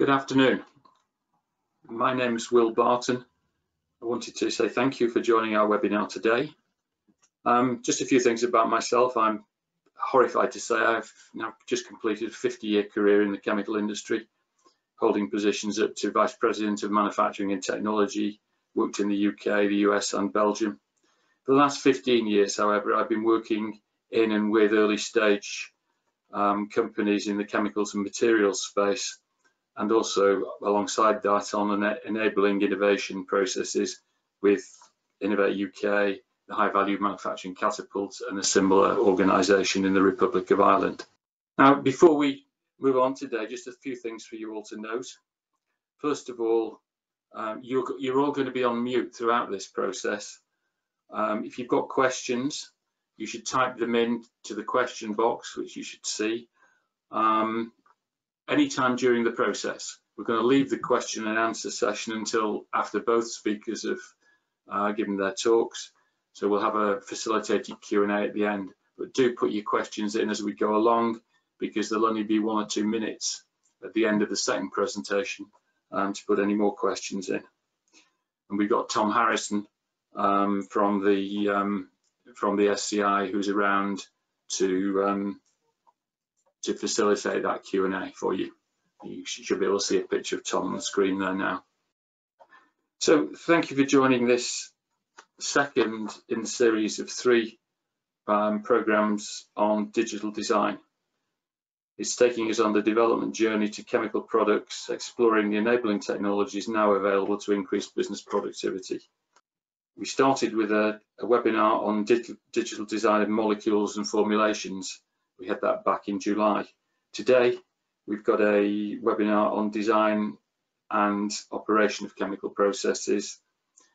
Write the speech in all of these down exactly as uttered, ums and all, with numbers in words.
Good afternoon. My name is Will Barton. I wanted to say thank you for joining our webinar today. Um, just a few things about myself. I'm horrified to say I've now just completed a fifty year career in the chemical industry, holding positions up to Vice President of Manufacturing and Technology, worked in the U K, the U S and Belgium. For the last fifteen years, however, I've been working in and with early stage um, companies in the chemicals and materials space, and also alongside that on en enabling innovation processes with Innovate U K, the High Value Manufacturing Catapult, and a similar organisation in the Republic of Ireland. Now, before we move on today, just a few things for you all to note. First of all, um, you're, you're all going to be on mute throughout this process. Um, if you've got questions, you should type them in to the question box, which you should see. Um, Anytime during the process, we're going to leave the question and answer session until after both speakers have uh, given their talks. So we'll have a facilitated Q and A at the end, but do put your questions in as we go along, because there'll only be one or two minutes at the end of the second presentation um, to put any more questions in. And we've got Tom Harrison um, from the um, from the S C I who's around to um, to facilitate that Q and A for you. You should be able to see a picture of Tom on the screen there now. So thank you for joining this second in the series of three um, programmes on digital design. It's taking us on the development journey to chemical products, exploring the enabling technologies now available to increase business productivity. We started with a, a webinar on dig- digital design of molecules and formulations. We had that back in July. Today, we've got a webinar on design and operation of chemical processes.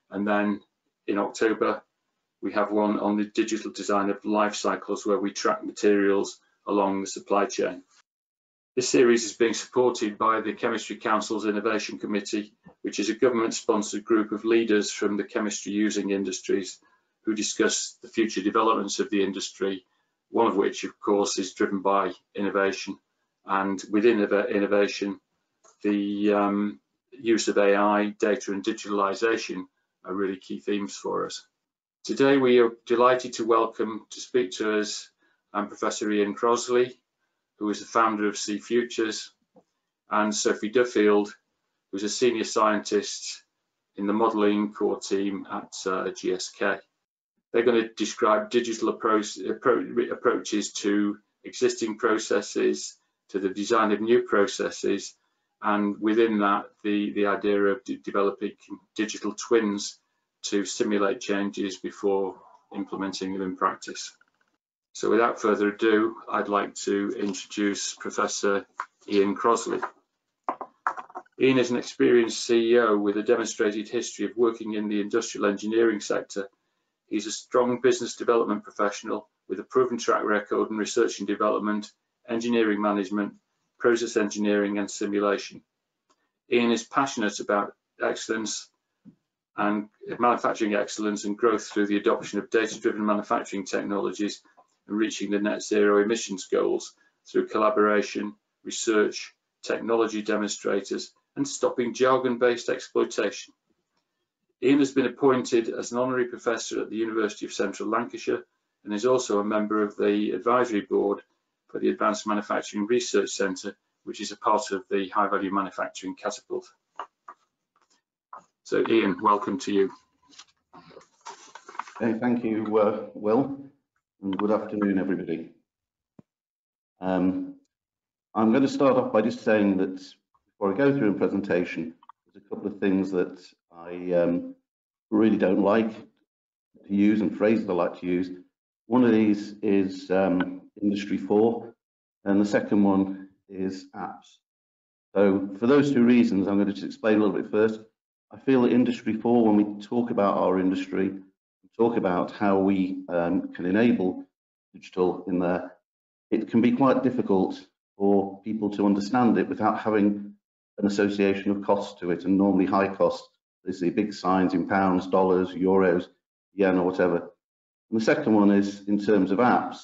And then in October, we have one on the digital design of life cycles, where we track materials along the supply chain. This series is being supported by the Chemistry Council's Innovation Committee, which is a government-sponsored group of leaders from the chemistry-using industries who discuss the future developments of the industry, one of which, of course, is driven by innovation, and within innovation, the um, use of A I, data and digitalisation are really key themes for us. Today, we are delighted to welcome to speak to us um, Professor Ian Crosley, who is the founder of C-Futures, and Sophie Duffield, who is a senior scientist in the modelling core team at uh, G S K. They're going to describe digital approach, appro approaches to existing processes, to the design of new processes, and within that, the, the idea of de developing digital twins to simulate changes before implementing them in practice. So without further ado, I'd like to introduce Professor Ian Crosley. Ian is an experienced C E O with a demonstrated history of working in the industrial engineering sector. He's a strong business development professional with a proven track record in research and development, engineering management, process engineering and simulation. Ian is passionate about excellence and manufacturing excellence and growth through the adoption of data-driven manufacturing technologies and reaching the net zero emissions goals through collaboration, research, technology demonstrators and stopping jargon-based exploitation. Ian has been appointed as an honorary professor at the University of Central Lancashire and is also a member of the advisory board for the Advanced Manufacturing Research Centre, which is a part of the High Value Manufacturing Catapult. So Ian, welcome to you. Hey, thank you, uh, Will, and good afternoon, everybody. Um, I'm going to start off by just saying that before I go through the presentation, there's a couple of things that I um, really don't like to use and phrases I like to use. One of these is um, Industry four, and the second one is apps. So for those two reasons, I'm going to just explain a little bit first. I feel that Industry four, when we talk about our industry, talk about how we um, can enable digital in there, it can be quite difficult for people to understand it without having an association of cost to it, and normally high cost. There's the big signs in pounds, dollars, euros, yen or whatever. And the second one is in terms of apps.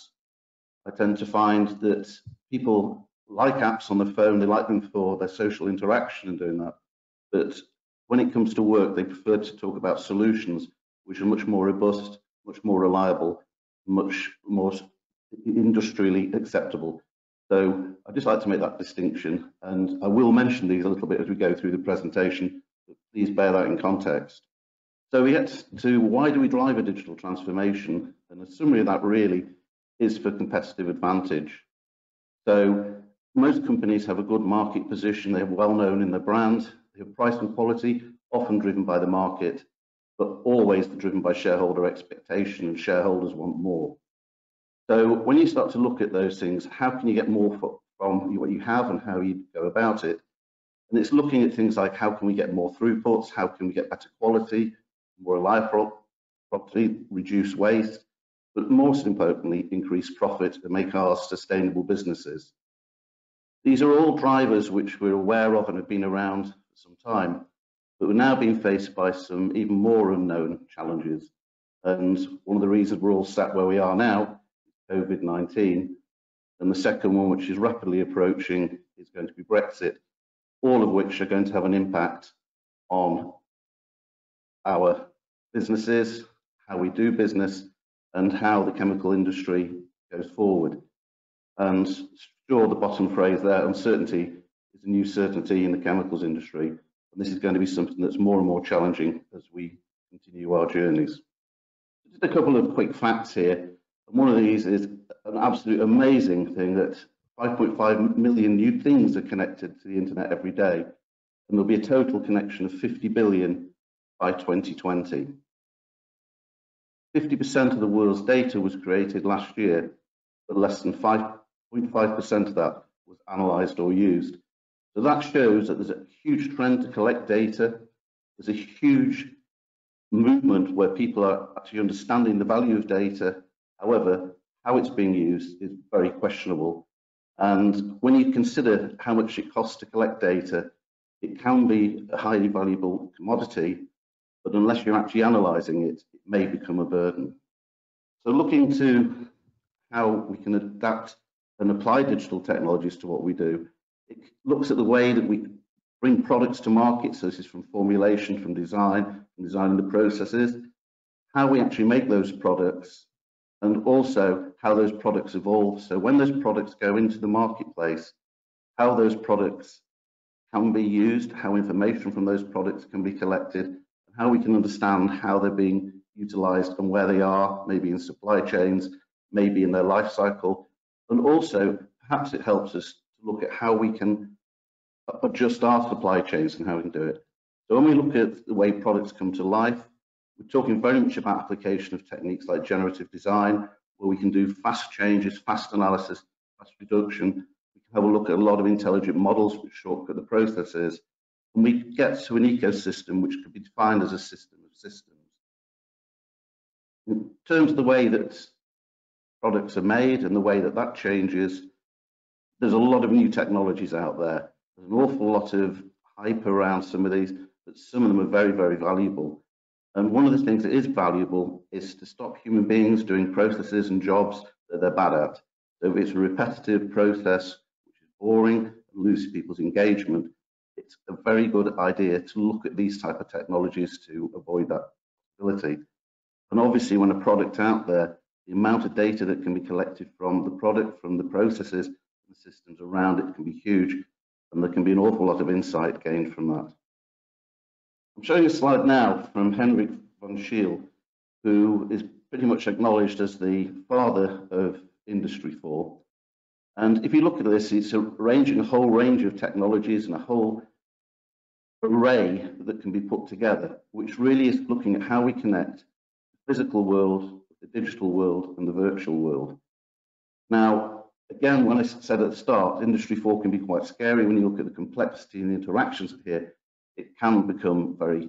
I tend to find that people like apps on the phone, they like them for their social interaction and doing that. But when it comes to work, they prefer to talk about solutions which are much more robust, much more reliable, much more industrially acceptable. So I'd just like to make that distinction, and I will mention these a little bit as we go through the presentation, but please bear that in context. So we get to why do we drive a digital transformation, and a summary of that really is for competitive advantage. So most companies have a good market position, they're well known in their brand, they have price and quality, often driven by the market, but always driven by shareholder expectation, and shareholders want more. So when you start to look at those things, how can you get more from what you have and how you go about it? And it's looking at things like how can we get more throughputs, how can we get better quality, more reliable property, reduce waste, but most importantly, increase profit and make our sustainable businesses. These are all drivers which we're aware of and have been around for some time, but we're now being faced by some even more unknown challenges. And one of the reasons we're all sat where we are now is COVID nineteen. And the second one, which is rapidly approaching, is going to be Brexit, all of which are going to have an impact on our businesses, how we do business, and how the chemical industry goes forward. And sure, the bottom phrase there, uncertainty, is a new certainty in the chemicals industry. And this is going to be something that's more and more challenging as we continue our journeys. Just a couple of quick facts here. And one of these is an absolute amazing thing that five point five million new things are connected to the internet every day. And there'll be a total connection of fifty billion by twenty twenty. fifty percent of the world's data was created last year, but less than five point five percent of that was analysed or used. So that shows that there's a huge trend to collect data. There's a huge movement where people are actually understanding the value of data. However, how it's being used is very questionable. And when you consider how much it costs to collect data, it can be a highly valuable commodity, but unless you're actually analysing it, it may become a burden. So looking to how we can adapt and apply digital technologies to what we do, it looks at the way that we bring products to market. So this is from formulation, from design, from designing the processes, how we actually make those products, and also how those products evolve. So when those products go into the marketplace, how those products can be used, how information from those products can be collected, how we can understand how they're being utilised and where they are, maybe in supply chains, maybe in their life cycle. And also, perhaps it helps us to look at how we can adjust our supply chains and how we can do it. So when we look at the way products come to life, we're talking very much about application of techniques like generative design, where we can do fast changes, fast analysis, fast reduction. We can have a look at a lot of intelligent models which shortcut the processes. And we get to an ecosystem which could be defined as a system of systems. In terms of the way that products are made and the way that that changes, there's a lot of new technologies out there. There's an awful lot of hype around some of these, but some of them are very, very valuable. And one of the things that is valuable is to stop human beings doing processes and jobs that they're bad at. So it's a repetitive process, which is boring and loses people's engagement. It's a very good idea to look at these type of technologies to avoid that possibility. And obviously, when a product out there, the amount of data that can be collected from the product, from the processes, the systems around it can be huge, and there can be an awful lot of insight gained from that. I'm showing a slide now from Henrik von Scheel, who is pretty much acknowledged as the father of Industry four. And if you look at this, it's arranging a whole range of technologies and a whole array that can be put together, which really is looking at how we connect the physical world, the digital world, and the virtual world. Now, again, when I said at the start, Industry four can be quite scary. When you look at the complexity and the interactions here, it can become very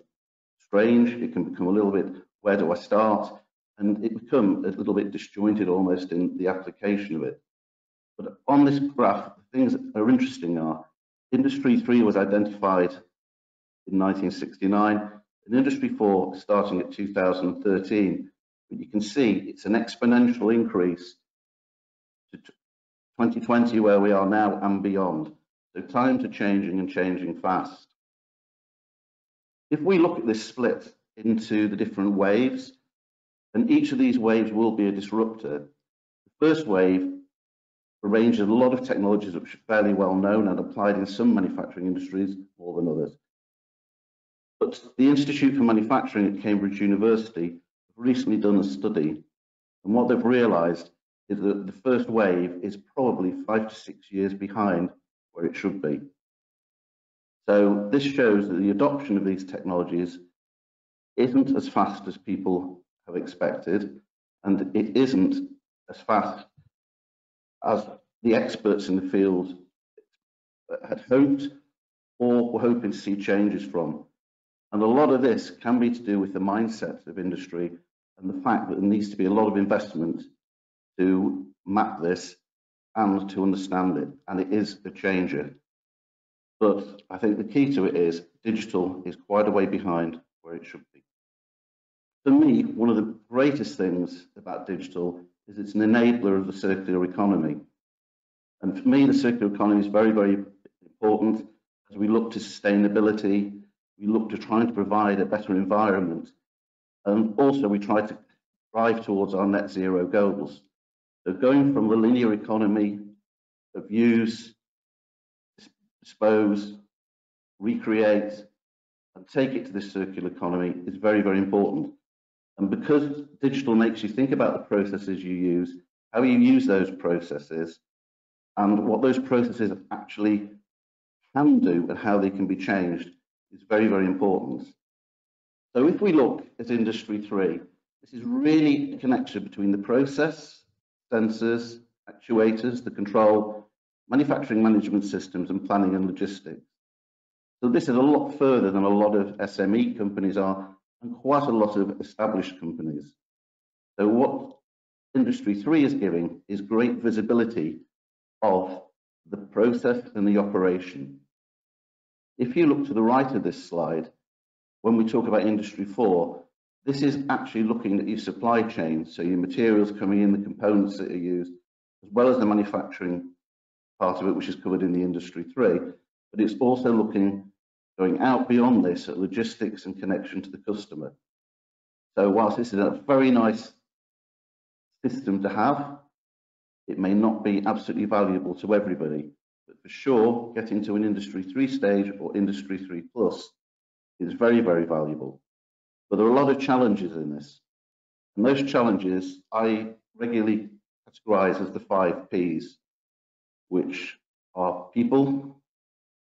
strange. It can become a little bit, where do I start? And it become a little bit disjointed almost in the application of it. But on this graph, the things that are interesting are Industry three was identified in nineteen sixty-nine, and Industry four starting at two thousand thirteen. But you can see it's an exponential increase to twenty twenty, where we are now, and beyond. So times are changing and changing fast. If we look at this split into the different waves, and each of these waves will be a disruptor. The first wave arranges a lot of technologies which are fairly well known and applied in some manufacturing industries more than others. But the Institute for Manufacturing at Cambridge University have recently done a study, and what they've realised is that the first wave is probably five to six years behind where it should be. So this shows that the adoption of these technologies isn't as fast as people have expected, and it isn't as fast as the experts in the field had hoped or were hoping to see changes from. And a lot of this can be to do with the mindset of industry and the fact that there needs to be a lot of investment to map this and to understand it, and it is a changer. But I think the key to it is digital is quite a way behind where it should be. For me, one of the greatest things about digital is it's an enabler of the circular economy. And for me, the circular economy is very, very important as we look to sustainability, we look to trying to provide a better environment, and also we try to drive towards our net zero goals. So going from the linear economy of use, dispose, recreate, and take it to this circular economy is very, very important. And because digital makes you think about the processes you use, how you use those processes, and what those processes actually can do and how they can be changed is very, very important. So if we look at Industry three, this is really a connection between the process, sensors, actuators, the control, manufacturing management systems, and planning and logistics. So this is a lot further than a lot of S M E companies are, and quite a lot of established companies. So what Industry three is giving is great visibility of the process and the operation. If you look to the right of this slide, when we talk about Industry four, this is actually looking at your supply chain, so your materials coming in, the components that are used, as well as the manufacturing part of it, which is covered in the Industry three, but it's also looking going out beyond this at logistics and connection to the customer. So whilst this is a very nice system to have, it may not be absolutely valuable to everybody, but for sure, getting to an Industry three stage or Industry three plus is very, very valuable. But there are a lot of challenges in this. And those challenges I regularly categorize as the five Ps, which are people,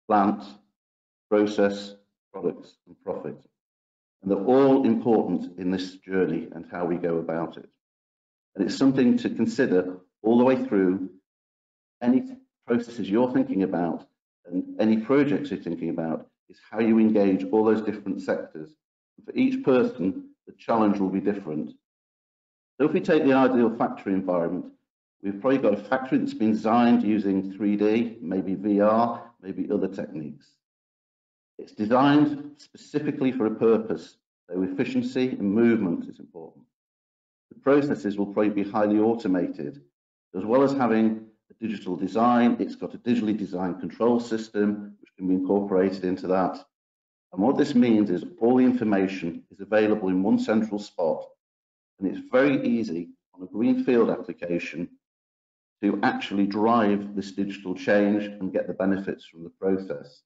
plant, process, products, and profit. And they're all important in this journey and how we go about it. And it's something to consider all the way through any processes you're thinking about and any projects you're thinking about, is how you engage all those different sectors. And for each person, the challenge will be different. So if we take the ideal factory environment, we've probably got a factory that's been designed using three D, maybe V R, maybe other techniques. It's designed specifically for a purpose, so efficiency and movement is important. The processes will probably be highly automated. As well as having a digital design, it's got a digitally designed control system which can be incorporated into that. And what this means is all the information is available in one central spot, and it's very easy on a greenfield application to actually drive this digital change and get the benefits from the process.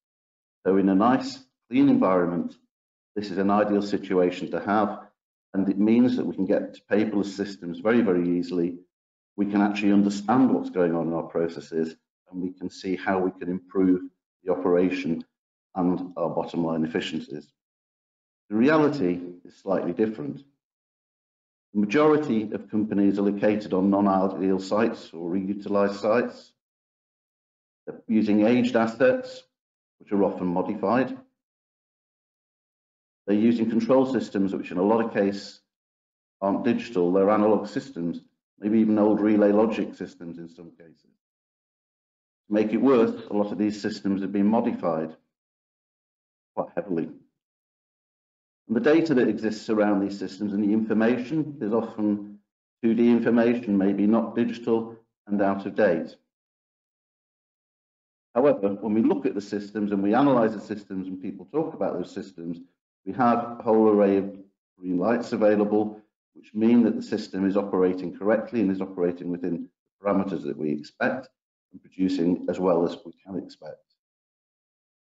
So in a nice, clean environment, this is an ideal situation to have, and it means that we can get to paperless systems very, very easily. We can actually understand what's going on in our processes, and we can see how we can improve the operation and our bottom line efficiencies. The reality is slightly different. The majority of companies are located on non-ideal sites or reutilized sites. They're using aged assets, which are often modified. They're using control systems, which in a lot of cases aren't digital, they're analog systems, maybe even old relay logic systems in some cases. To make it worse, a lot of these systems have been modified quite heavily. And the data that exists around these systems and the information is often two D information, maybe not digital and out of date. However, when we look at the systems and we analyse the systems and people talk about those systems, we have a whole array of green lights available, which mean that the system is operating correctly and is operating within the parameters that we expect and producing as well as we can expect.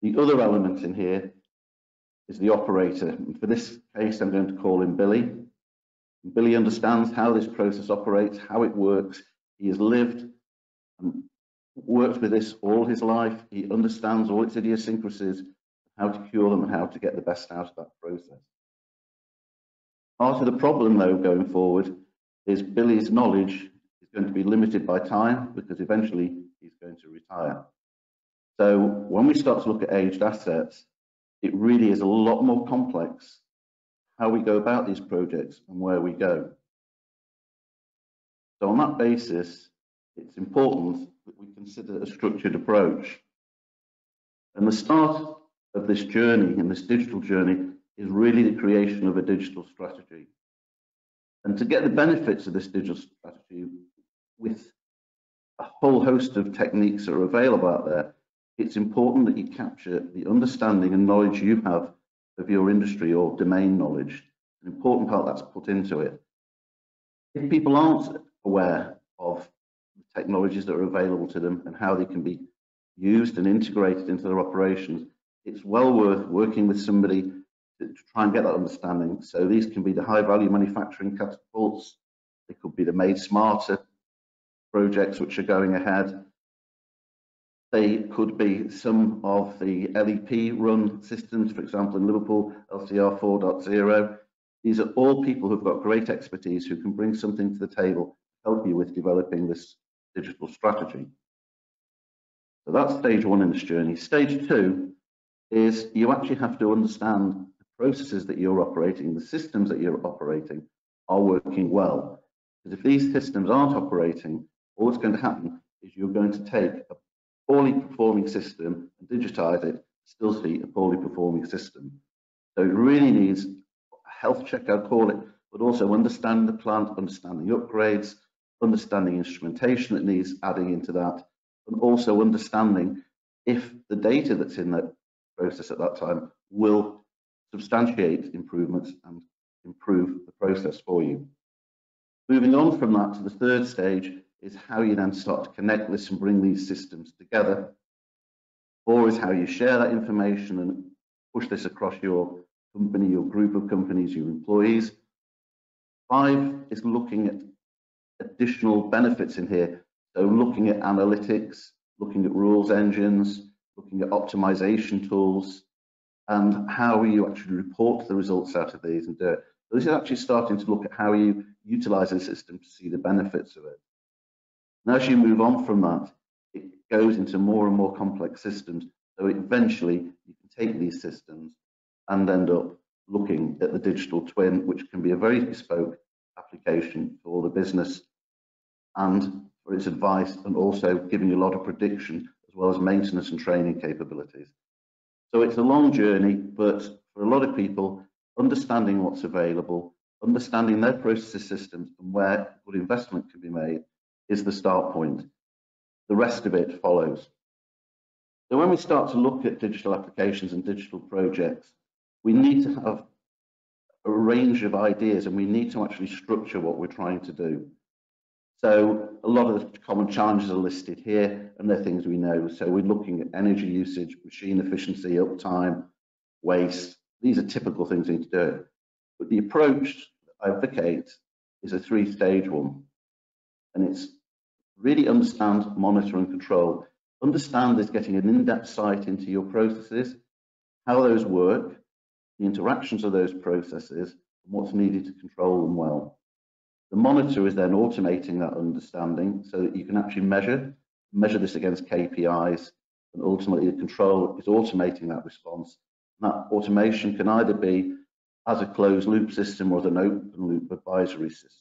The other element in here is the operator. And for this case, I'm going to call him Billy. And Billy understands how this process operates, how it works. He has lived and worked with this all his life. He understands all its idiosyncrasies, how to cure them, and how to get the best out of that process. Part of the problem, though, going forward, is Billy's knowledge is going to be limited by time, because eventually he's going to retire. So when we start to look at aged assets, it really is a lot more complex how we go about these projects and where we go. So on that basis, it's important that we consider a structured approach. And the start of this journey, in this digital journey, is really the creation of a digital strategy. And to get the benefits of this digital strategy, with a whole host of techniques that are available out there, it's important that you capture the understanding and knowledge you have of your industry or domain knowledge. An important part that's put into it. If people aren't aware of the technologies that are available to them and how they can be used and integrated into their operations, it's well worth working with somebody to try and get that understanding. So these can be the high value manufacturing catapults, they could be the Made Smarter projects which are going ahead. They could be some of the L E P run systems, for example, in Liverpool, L C R four point oh. These are all people who've got great expertise who can bring something to the table to help you with developing this digital strategy. So that's stage one in this journey. Stage two is you actually have to understand the processes that you're operating, the systems that you're operating are working well. Because if these systems aren't operating, all that's going to happen is you're going to take a poorly performing system and digitize it, still see a poorly performing system. So it really needs a health check, I'd call it, but also understand the plant, understanding upgrades, understanding instrumentation that needs adding into that, and also understanding if the data that's in that process at that time will substantiate improvements and improve the process for you. Moving on from that to the third stage, is how you then start to connect this and bring these systems together, or is how you share that information and push this across your company, your group of companies, your employees. Five is looking at additional benefits in here. So looking at analytics, looking at rules engines, looking at optimization tools, and how you actually report the results out of these and do it. So this is actually starting to look at how you utilize the system to see the benefits of it. And as you move on from that, it goes into more and more complex systems. So eventually you can take these systems and end up looking at the digital twin, which can be a very bespoke application for the business and for its advice, and also giving you a lot of prediction as well as maintenance and training capabilities. So it's a long journey, but for a lot of people, understanding what's available, understanding their processes, systems, and where good investment can be made is the start point. The rest of it follows. So when we start to look at digital applications and digital projects, we need to have a range of ideas and we need to actually structure what we're trying to do. So a lot of the common challenges are listed here, and they're things we know. So we're looking at energy usage, machine efficiency, uptime, waste. These are typical things we need to do. But the approach I advocate is a three-stage one. And it's really understand, monitor, and control. Understand is getting an in-depth sight into your processes, how those work, the interactions of those processes, and what's needed to control them well. The monitor is then automating that understanding so that you can actually measure, measure this against K P Is, and ultimately the control is automating that response. And that automation can either be as a closed loop system or as an open loop advisory system.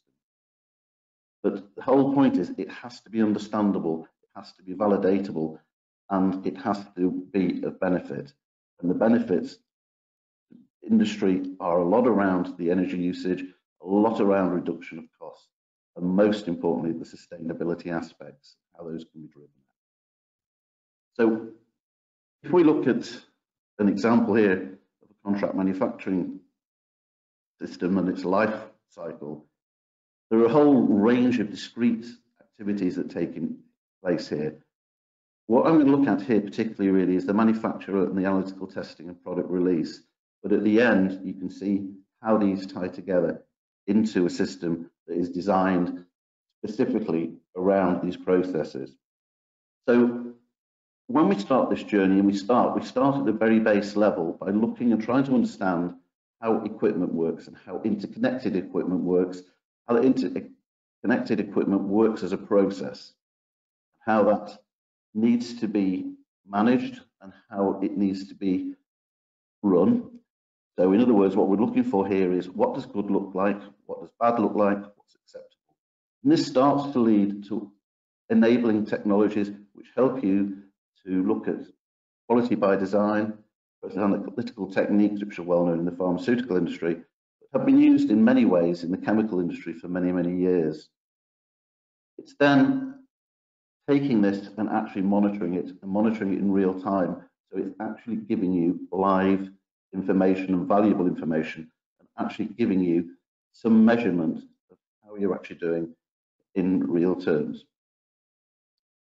But the whole point is it has to be understandable, it has to be validatable, and it has to be of benefit. And the benefits industry are a lot around the energy usage, a lot around reduction of cost, and most importantly, the sustainability aspects, how those can be driven. So if we look at an example here of a contract manufacturing system and its life cycle, there are a whole range of discrete activities that take place here. What I'm going to look at here particularly really is the manufacturer and the analytical testing and product release. But at the end, you can see how these tie together into a system that is designed specifically around these processes. So when we start this journey, and we start, we start at the very base level by looking and trying to understand how equipment works and how interconnected equipment works, how interconnected equipment works as a process, how that needs to be managed and how it needs to be run. So in other words, what we're looking for here is, what does good look like? What does bad look like? What's acceptable? And this starts to lead to enabling technologies which help you to look at quality by design, analytical techniques which are well known in the pharmaceutical industry, but have been used in many ways in the chemical industry for many, many years. It's then taking this and actually monitoring it and monitoring it in real time. So it's actually giving you live information and valuable information and actually giving you some measurement of how you're actually doing in real terms.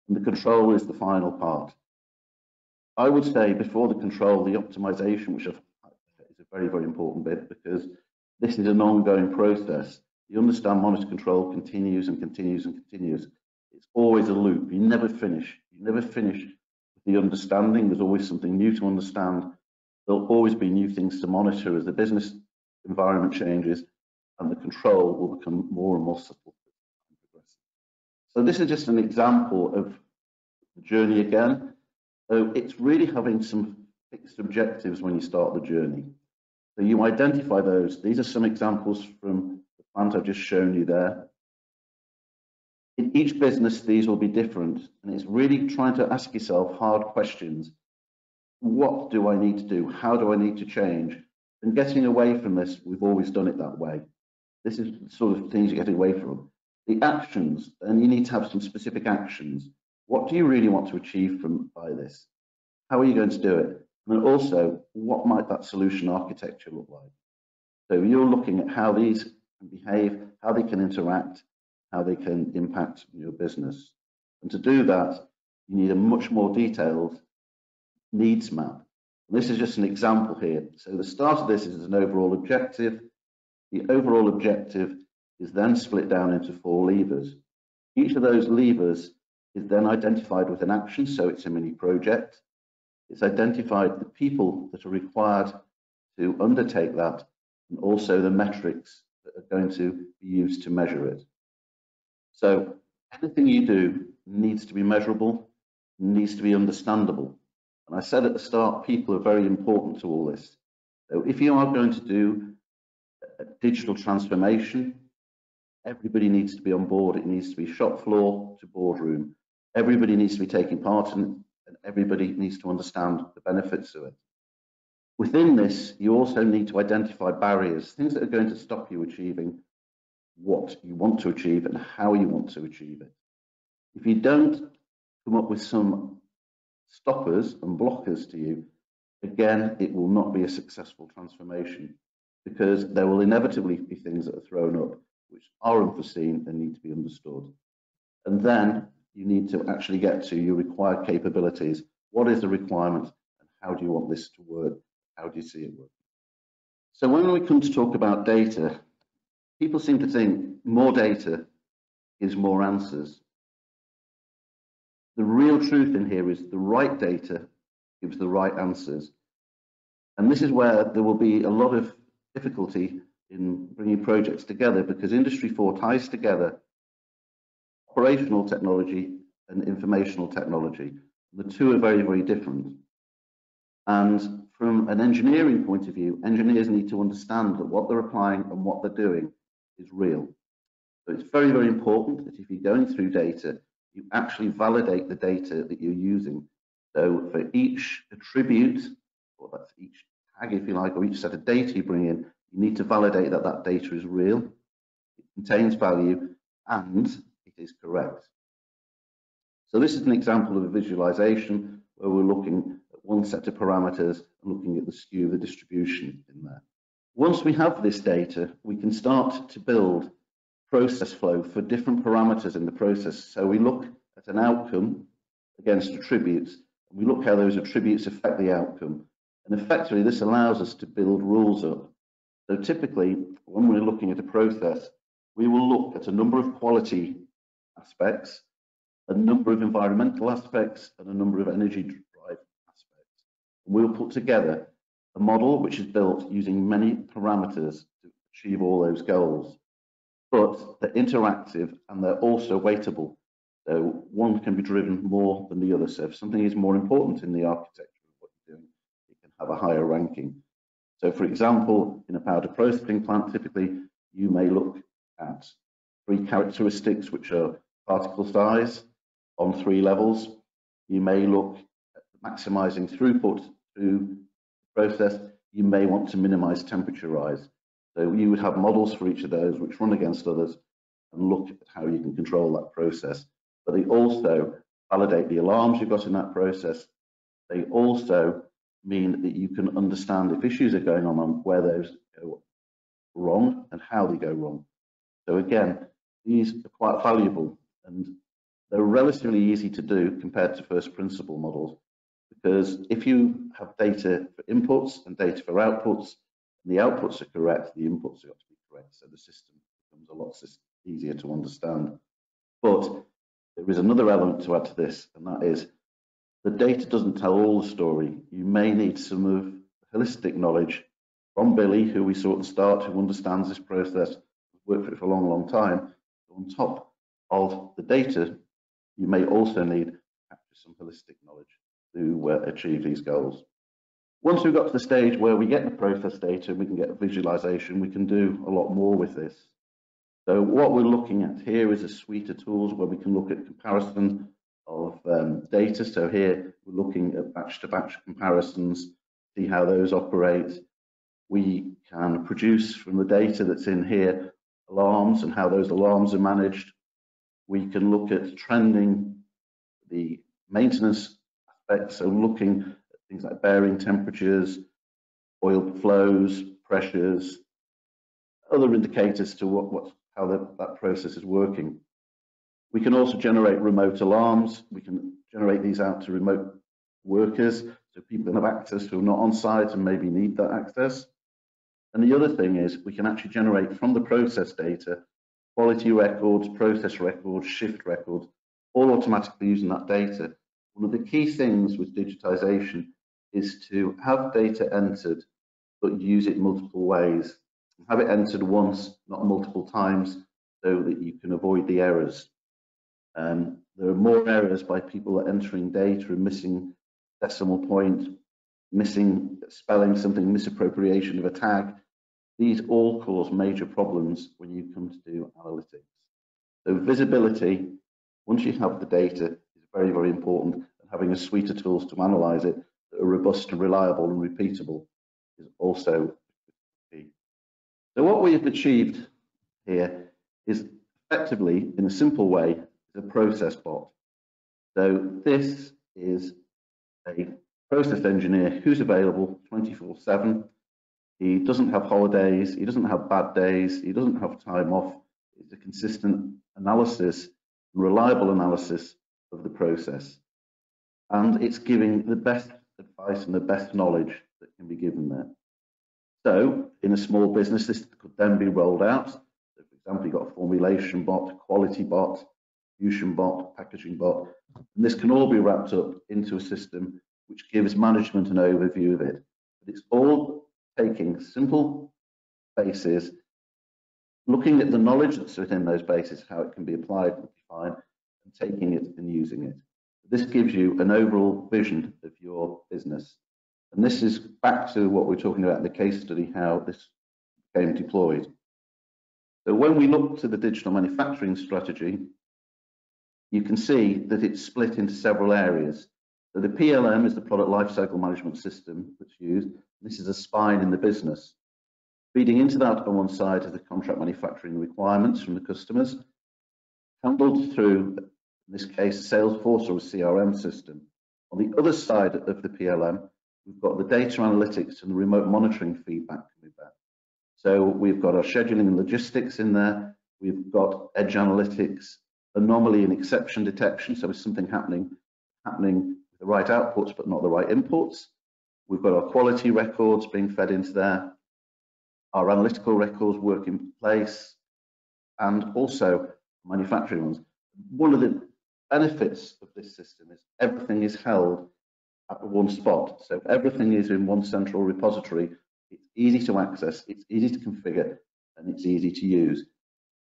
And the control is the final part. I would say before the control, the optimization, which is a very, very important bit, because this is an ongoing process. You understand, monitor, control continues and continues and continues. It's always a loop. You never finish. You never finish with the understanding. There's always something new to understand. There'll always be new things to monitor as the business environment changes, and the control will become more and more subtle. So this is just an example of the journey again. So it's really having some fixed objectives when you start the journey. So you identify those. These are some examples from the plant I've just shown you there. In each business, these will be different. And it's really trying to ask yourself hard questions. What do I need to do? How do I need to change? And getting away from this, we've always done it that way. This is the sort of things you get away from. The actions, and you need to have some specific actions. What do you really want to achieve from by this? How are you going to do it? And then also, what might that solution architecture look like? So you're looking at how these can behave, how they can interact, how they can impact your business. And to do that, you need a much more detailed needs map. And this is just an example here. So the start of this is an overall objective. The overall objective is then split down into four levers. Each of those levers is then identified with an action, so it's a mini project. It's identified the people that are required to undertake that, and also the metrics that are going to be used to measure it. So anything you do needs to be measurable, needs to be understandable. And I said at the start, people are very important to all this. So if you are going to do a digital transformation, everybody needs to be on board. It needs to be shop floor to boardroom. Everybody needs to be taking part in it, and everybody needs to understand the benefits of it. Within this, you also need to identify barriers, things that are going to stop you achieving what you want to achieve and how you want to achieve it. If you don't come up with some stoppers and blockers to you, again, it will not be a successful transformation, because there will inevitably be things that are thrown up which are unforeseen and need to be understood. And then you need to actually get to your required capabilities. What is the requirement and how do you want this to work? How do you see it work? So when we come to talk about data, people seem to think more data is more answers. The real truth in here is the right data gives the right answers. And this is where there will be a lot of difficulty in bringing projects together, because Industry four ties together operational technology and informational technology. The two are very, very different. And from an engineering point of view, engineers need to understand that what they're applying and what they're doing is real. So it's very, very important that if you're going through data, you actually validate the data that you're using. So for each attribute, or that's each tag, if you like, or each set of data you bring in, you need to validate that that data is real, it contains value, and it is correct. So this is an example of a visualization where we're looking at one set of parameters and looking at the skew, the distribution in there. Once we have this data, we can start to build process flow for different parameters in the process. So we look at an outcome against attributes, and we look how those attributes affect the outcome. And effectively, this allows us to build rules up. So typically, when we're looking at a process, we will look at a number of quality aspects, a number of environmental aspects, and a number of energy drive aspects. And we'll put together a model which is built using many parameters to achieve all those goals. But they're interactive and they're also weightable. So one can be driven more than the other. So if something is more important in the architecture of what you're doing, it can have a higher ranking. So for example, in a powder processing plant, typically you may look at three characteristics, which are particle size on three levels. You may look at maximizing throughput through the process. You may want to minimize temperature rise. So you would have models for each of those which run against others and look at how you can control that process. But they also validate the alarms you've got in that process. They also mean that you can understand if issues are going on and where those go wrong and how they go wrong. So again, these are quite valuable and they're relatively easy to do compared to first principle models, because if you have data for inputs and data for outputs, and the outputs are correct, the inputs are actually correct, so the system becomes a lot easier to understand. But there is another element to add to this, and that is the data doesn't tell all the story. You may need some of the holistic knowledge from Billy, who we saw at the start, who understands this process, worked for it for a long, long time. On top of the data, you may also need some holistic knowledge to uh, achieve these goals. Once we've got to the stage where we get the process data, we can get visualization, we can do a lot more with this. So what we're looking at here is a suite of tools where we can look at comparison of um, data. So here we're looking at batch-to-batch comparisons, see how those operate. We can produce from the data that's in here alarms and how those alarms are managed. We can look at trending the maintenance aspects, so looking at things like bearing temperatures, oil flows, pressures, other indicators to what, what, how the, that process is working. We can also generate remote alarms. We can generate these out to remote workers, so people have access who are not on site and maybe need that access. And the other thing is we can actually generate from the process data, quality records, process records, shift records, all automatically using that data. One of the key things with digitization is to have data entered, but use it multiple ways. Have it entered once, not multiple times, so that you can avoid the errors. Um, there are more errors by people entering data and missing decimal point, missing spelling something, misappropriation of a tag. These all cause major problems when you come to do analytics. So visibility, once you have the data, is very, very important. And having a suite of tools to analyze it that are robust and reliable and repeatable is also key. So what we have achieved here is effectively, in a simple way, is a process bot. So this is a process engineer who's available twenty-four seven. He doesn't have holidays, he doesn't have bad days, he doesn't have time off. It's a consistent analysis, reliable analysis of the process. And it's giving the best advice and the best knowledge that can be given there. So in a small business, this could then be rolled out. So for example, you've got a formulation bot, quality bot, distribution bot, packaging bot, and this can all be wrapped up into a system which gives management an overview of it. But it's all taking simple bases, looking at the knowledge that's within those bases, how it can be applied and defined, and taking it and using it. This gives you an overall vision of your business. And this is back to what we're talking about in the case study, how this became deployed. So when we look to the digital manufacturing strategy, you can see that it's split into several areas. So the P L M is the product lifecycle management system that's used. This is a spine in the business. Feeding into that on one side is the contract manufacturing requirements from the customers, handled through, in this case, Salesforce or a C R M system. On the other side of the P L M, we've got the data analytics and the remote monitoring feedback coming back. So we've got our scheduling and logistics in there. We've got edge analytics, anomaly and exception detection. So is something happening, happening with the right outputs, but not the right inputs. We've got our quality records being fed into there, our analytical records work in place, and also manufacturing ones. One of the benefits of this system is everything is held at one spot. So everything is in one central repository. It's easy to access, it's easy to configure, and it's easy to use.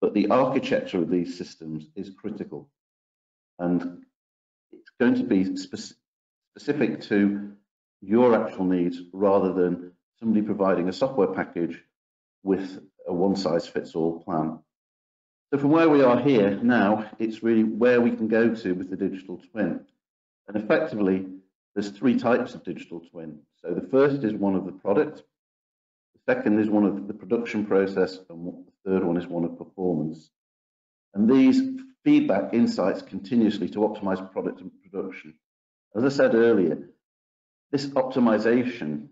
But the architecture of these systems is critical. And it's going to be spe- specific to your actual needs rather than somebody providing a software package with a one-size-fits-all plan. So from where we are here now, it's really where we can go to with the digital twin. And effectively, there's three types of digital twin. So the first is one of the product, the second is one of the production process, and the third one is one of performance. And these feedback insights continuously to optimize product and production. As I said earlier, this optimization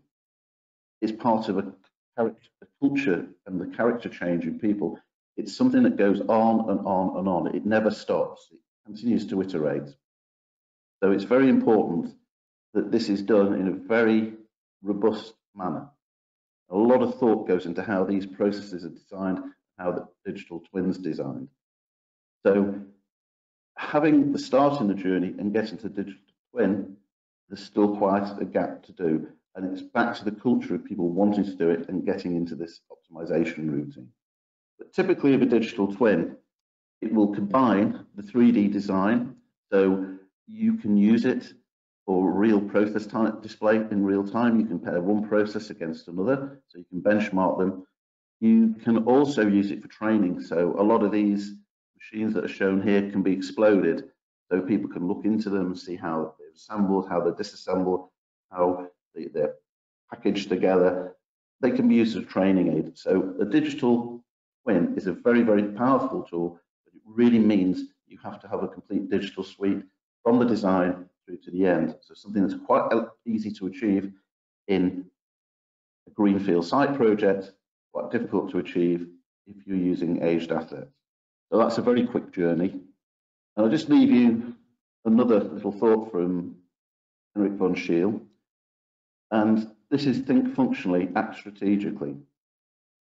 is part of a, character, a culture and the character change in people. It's something that goes on and on and on. It never stops. It continues to iterate. So it's very important that this is done in a very robust manner. A lot of thought goes into how these processes are designed, how the digital twin's designed. So having the start in the journey and getting to the digital twin, there's still quite a gap to do. And it's back to the culture of people wanting to do it and getting into this optimization routine. But typically of a digital twin, it will combine the three D design, so you can use it for real process type display in real time. You can pair one process against another, so you can benchmark them. You can also use it for training, so a lot of these machines that are shown here can be exploded, so people can look into them and see how they're assembled, how they're disassembled, how they, they're packaged together. They can be used as a training aid. So a digital twin is a very, very powerful tool, but it really means you have to have a complete digital suite from the design through to the end. So something that's quite easy to achieve in a greenfield site project, quite difficult to achieve if you're using aged assets. So that's a very quick journey. And I'll just leave you another little thought from Henrik von Scheel. And this is think functionally, act strategically.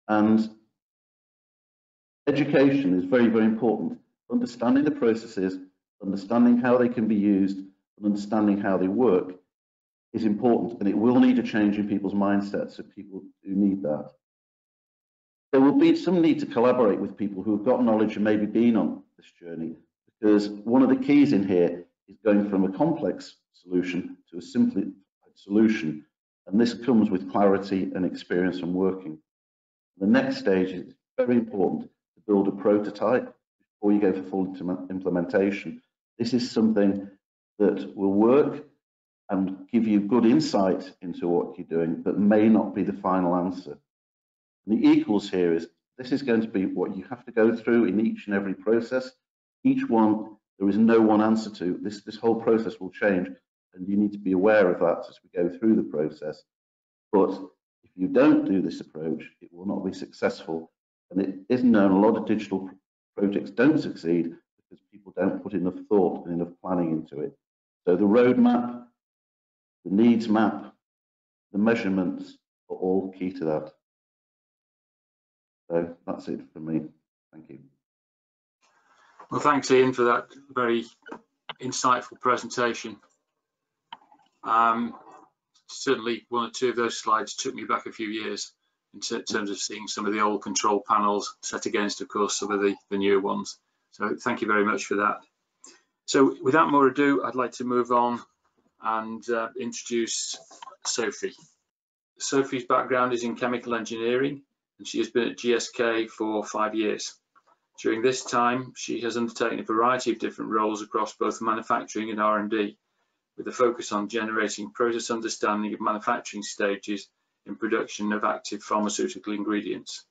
And education is very, very important. Understanding the processes, understanding how they can be used, and understanding how they work is important, and it will need a change in people's mindsets, so people do need that. There will be some need to collaborate with people who have got knowledge and maybe been on this journey, because one of the keys in here is going from a complex solution to a simplified solution, and this comes with clarity and experience from working. The next stage is very important. Build a prototype before you go for full implementation. This is something that will work and give you good insight into what you're doing, but may not be the final answer. And the equals here is this is going to be what you have to go through in each and every process. Each one, there is no one answer to. This, this whole process will change, and you need to be aware of that as we go through the process. But if you don't do this approach, it will not be successful. And it is known a lot of digital projects don't succeed because people don't put enough thought and enough planning into it. So the roadmap, the needs map, the measurements are all key to that. So that's it for me. Thank you. Well, thanks, Ian, for that very insightful presentation. Um, certainly one or two of those slides took me back a few years in terms of seeing some of the old control panels set against, of course, some of the, the newer ones. So thank you very much for that. So without more ado, I'd like to move on and uh, introduce Sophie. Sophie's background is in chemical engineering, and she has been at G S K for five years. During this time, she has undertaken a variety of different roles across both manufacturing and R and D, with a focus on generating process understanding of manufacturing stages in production of active pharmaceutical ingredients.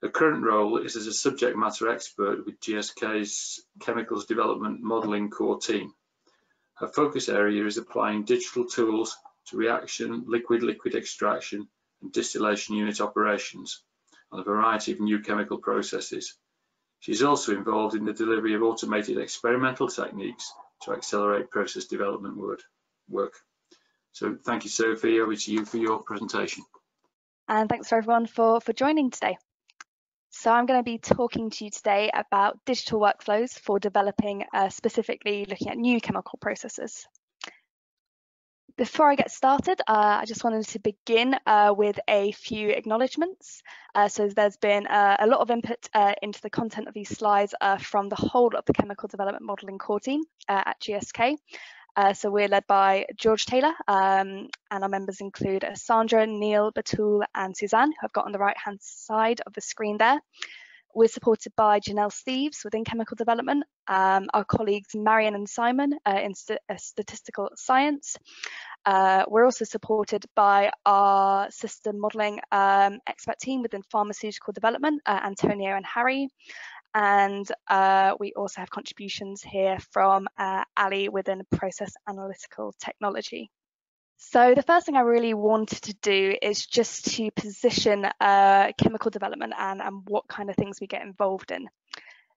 Her current role is as a subject matter expert with G S K's Chemicals Development Modelling Core Team. Her focus area is applying digital tools to reaction, liquid-liquid extraction and distillation unit operations and a variety of new chemical processes. She is also involved in the delivery of automated experimental techniques to accelerate process development work. So thank you, Sophie. Over to you for your presentation. And thanks for everyone for, for joining today. So I'm going to be talking to you today about digital workflows for developing, uh, specifically looking at new chemical processes. Before I get started, uh, I just wanted to begin uh, with a few acknowledgements. Uh, so there's been uh, a lot of input uh, into the content of these slides uh, from the whole of the Chemical Development Modelling Core team uh, at G S K. Uh, so we're led by George Taylor, um, and our members include Sandra, Neil, Batul and Suzanne, who I've got on the right-hand side of the screen there. We're supported by Janelle Steves within Chemical Development, um, our colleagues Marion and Simon uh, in st uh, Statistical Science. Uh, we're also supported by our system modelling um, expert team within Pharmaceutical Development, uh, Antonio and Harry. And uh, we also have contributions here from uh, Ali within Process Analytical Technology. So the first thing I really wanted to do is just to position uh, chemical development and, and what kind of things we get involved in.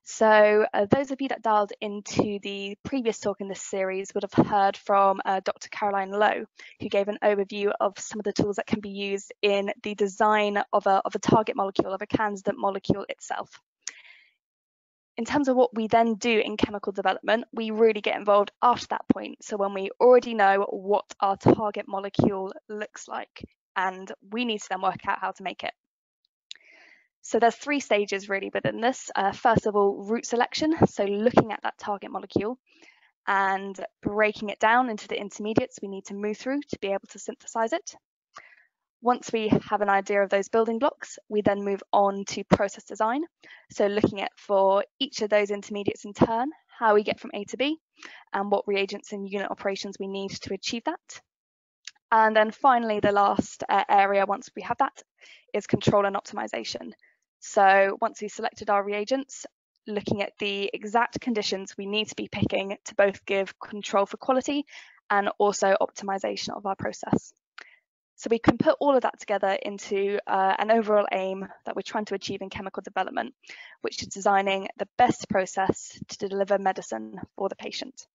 So uh, those of you that dialed into the previous talk in this series would have heard from uh, Doctor Caroline Lowe, who gave an overview of some of the tools that can be used in the design of a, of a target molecule, of a candidate molecule itself. In terms of what we then do in chemical development, we really get involved after that point. So when we already know what our target molecule looks like, and we need to then work out how to make it. So there's three stages really within this. Uh, first of all, route selection. So looking at that target molecule and breaking it down into the intermediates we need to move through to be able to synthesize it. Once we have an idea of those building blocks, we then move on to process design. So looking at for each of those intermediates in turn, how we get from A to B and what reagents and unit operations we need to achieve that. And then finally, the last uh, area once we have that is control and optimization. So once we've selected our reagents, looking at the exact conditions we need to be picking to both give control for quality and also optimization of our process. So we can put all of that together into uh, an overall aim that we're trying to achieve in chemical development, which is designing the best process to deliver medicine for the patient.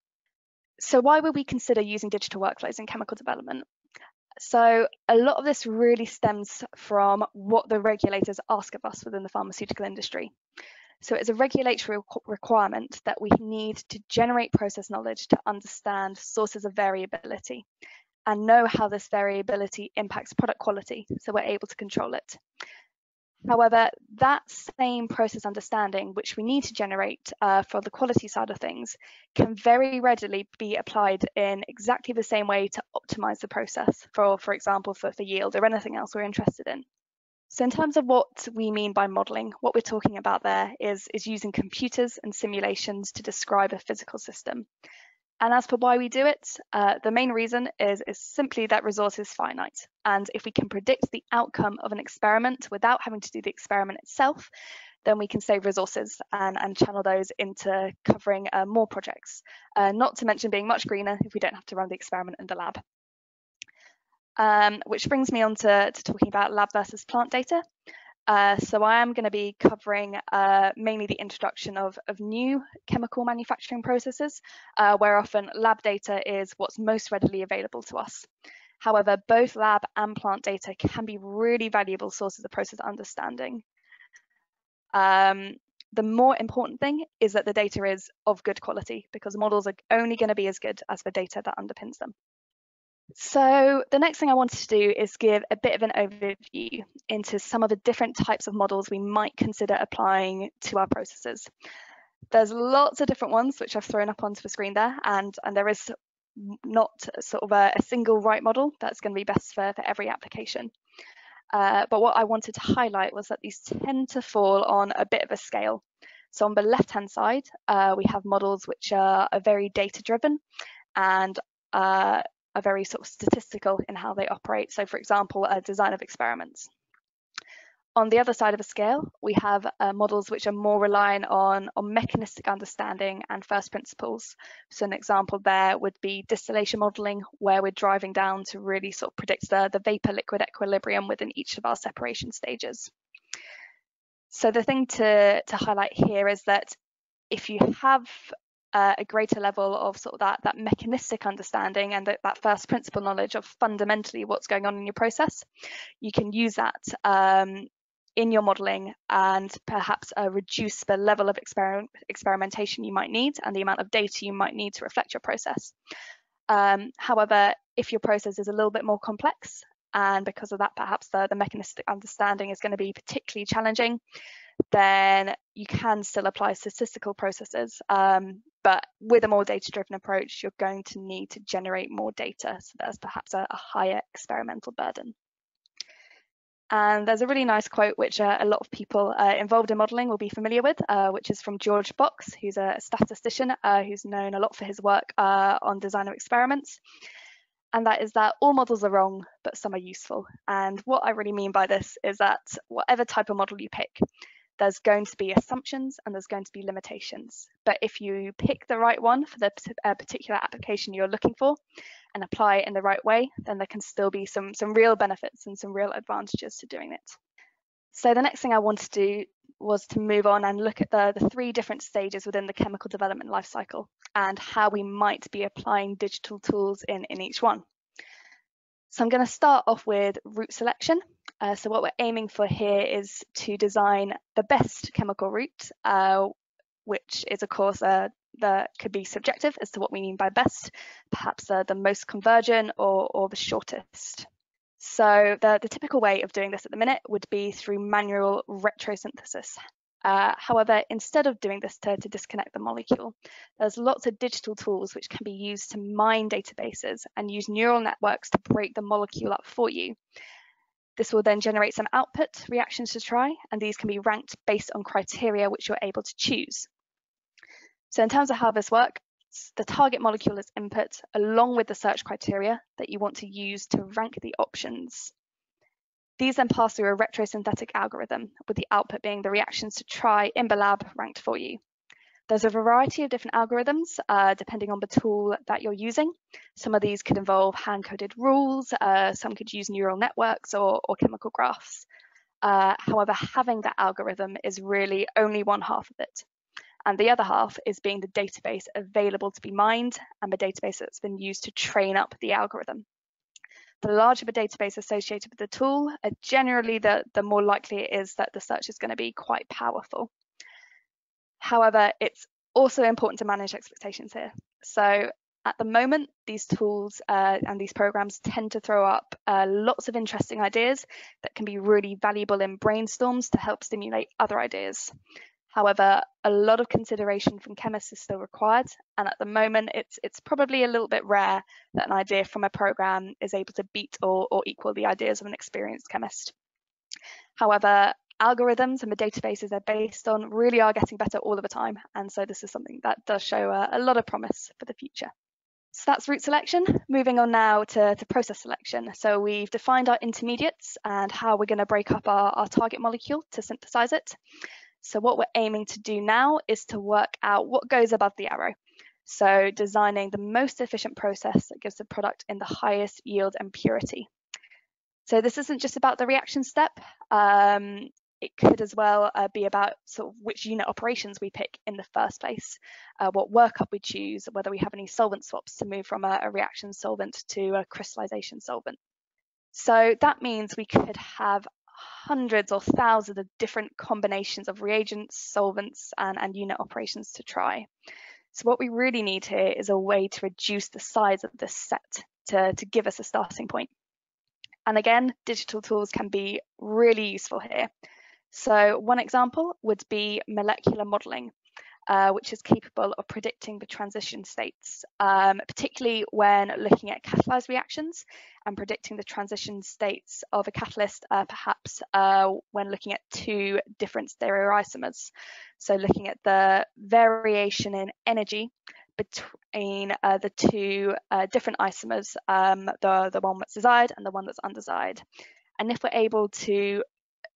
So why would we consider using digital workflows in chemical development? So a lot of this really stems from what the regulators ask of us within the pharmaceutical industry. So it's a regulatory requirement that we need to generate process knowledge to understand sources of variability and know how this variability impacts product quality, so we're able to control it. However, that same process understanding, which we need to generate uh, for the quality side of things, can very readily be applied in exactly the same way to optimize the process, for, for example, for, for yield or anything else we're interested in. So in terms of what we mean by modeling, what we're talking about there is, is using computers and simulations to describe a physical system. And as for why we do it, uh, the main reason is, is simply that resource is finite. And if we can predict the outcome of an experiment without having to do the experiment itself, then we can save resources and, and channel those into covering uh, more projects, uh, not to mention being much greener if we don't have to run the experiment in the lab. Um, which brings me on to, to talking about lab versus plant data. Uh, so I am going to be covering uh, mainly the introduction of, of new chemical manufacturing processes, uh, where often lab data is what's most readily available to us. However, both lab and plant data can be really valuable sources of process understanding. Um, the more important thing is that the data is of good quality, because models are only going to be as good as the data that underpins them. So the next thing I wanted to do is give a bit of an overview into some of the different types of models we might consider applying to our processes. There's lots of different ones which I've thrown up onto the screen there, and, and there is not sort of a, a single right model that's going to be best for, for every application. Uh, but what I wanted to highlight was that these tend to fall on a bit of a scale. So on the left-hand side, uh, we have models which are, are very data-driven and uh, are very sort of statistical in how they operate. So for example, a design of experiments. On the other side of the scale, we have uh, models which are more reliant on, on mechanistic understanding and first principles. So an example there would be distillation modelling, where we're driving down to really sort of predict the, the vapour liquid equilibrium within each of our separation stages. So the thing to, to highlight here is that if you have Uh, a greater level of sort of that, that mechanistic understanding and that, that first principle knowledge of fundamentally what's going on in your process, you can use that um, in your modelling and perhaps uh, reduce the level of experiment, experimentation you might need and the amount of data you might need to reflect your process. Um, however, if your process is a little bit more complex, and because of that, perhaps the, the mechanistic understanding is going to be particularly challenging, then you can still apply statistical processes. Um, but with a more data-driven approach, you're going to need to generate more data. So there's perhaps a, a higher experimental burden. And there's a really nice quote, which uh, a lot of people uh, involved in modelling will be familiar with, uh, which is from George Box, who's a statistician uh, who's known a lot for his work uh, on design of experiments. And that is that all models are wrong, but some are useful. And what I really mean by this is that whatever type of model you pick, there's going to be assumptions and there's going to be limitations. But if you pick the right one for the particular application you're looking for and apply it in the right way, then there can still be some, some real benefits and some real advantages to doing it. So the next thing I wanted to do was to move on and look at the, the three different stages within the chemical development lifecycle and how we might be applying digital tools in, in each one. So I'm going to start off with route selection. Uh, so what we're aiming for here is to design the best chemical route, uh, which is, of course, uh, that could be subjective as to what we mean by best, perhaps uh, the most convergent or, or the shortest. So the, the typical way of doing this at the minute would be through manual retrosynthesis. Uh, however, instead of doing this to, to disconnect the molecule, there's lots of digital tools which can be used to mine databases and use neural networks to break the molecule up for you. This will then generate some output reactions to try, and these can be ranked based on criteria which you're able to choose. So in terms of how this works, the target molecule is input along with the search criteria that you want to use to rank the options. These then pass through a retrosynthetic algorithm, with the output being the reactions to try in the lab ranked for you. There's a variety of different algorithms uh, depending on the tool that you're using. Some of these could involve hand-coded rules, uh, some could use neural networks or, or chemical graphs. Uh, however, having that algorithm is really only one half of it. And the other half is being the database available to be mined and the database that's been used to train up the algorithm. The larger the database associated with the tool, uh, generally the, the more likely it is that the search is going to be quite powerful. However, it's also important to manage expectations here. So at the moment, these tools uh, and these programs tend to throw up uh, lots of interesting ideas that can be really valuable in brainstorms to help stimulate other ideas. However, a lot of consideration from chemists is still required, and at the moment it's it's probably a little bit rare that an idea from a program is able to beat or, or equal the ideas of an experienced chemist. However, algorithms and the databases they're based on really are getting better all of the time, and so this is something that does show a, a lot of promise for the future. So that's route selection. Moving on now to, to process selection. So we've defined our intermediates and how we're going to break up our, our target molecule to synthesize it. So what we're aiming to do now is to work out what goes above the arrow. So designing the most efficient process that gives the product in the highest yield and purity. So this isn't just about the reaction step. Um, it could as well uh, be about sort of which unit operations we pick in the first place, uh, what workup we choose, whether we have any solvent swaps to move from a, a reaction solvent to a crystallization solvent. So that means we could have hundreds or thousands of different combinations of reagents, solvents, and, and unit operations to try. So what we really need here is a way to reduce the size of this set to, to give us a starting point. And again, digital tools can be really useful here. So one example would be molecular modelling, uh, which is capable of predicting the transition states, um, particularly when looking at catalyzed reactions and predicting the transition states of a catalyst, uh, perhaps uh, when looking at two different stereoisomers. So looking at the variation in energy between uh, the two uh, different isomers, um, the, the one that's desired and the one that's undesired. And if we're able to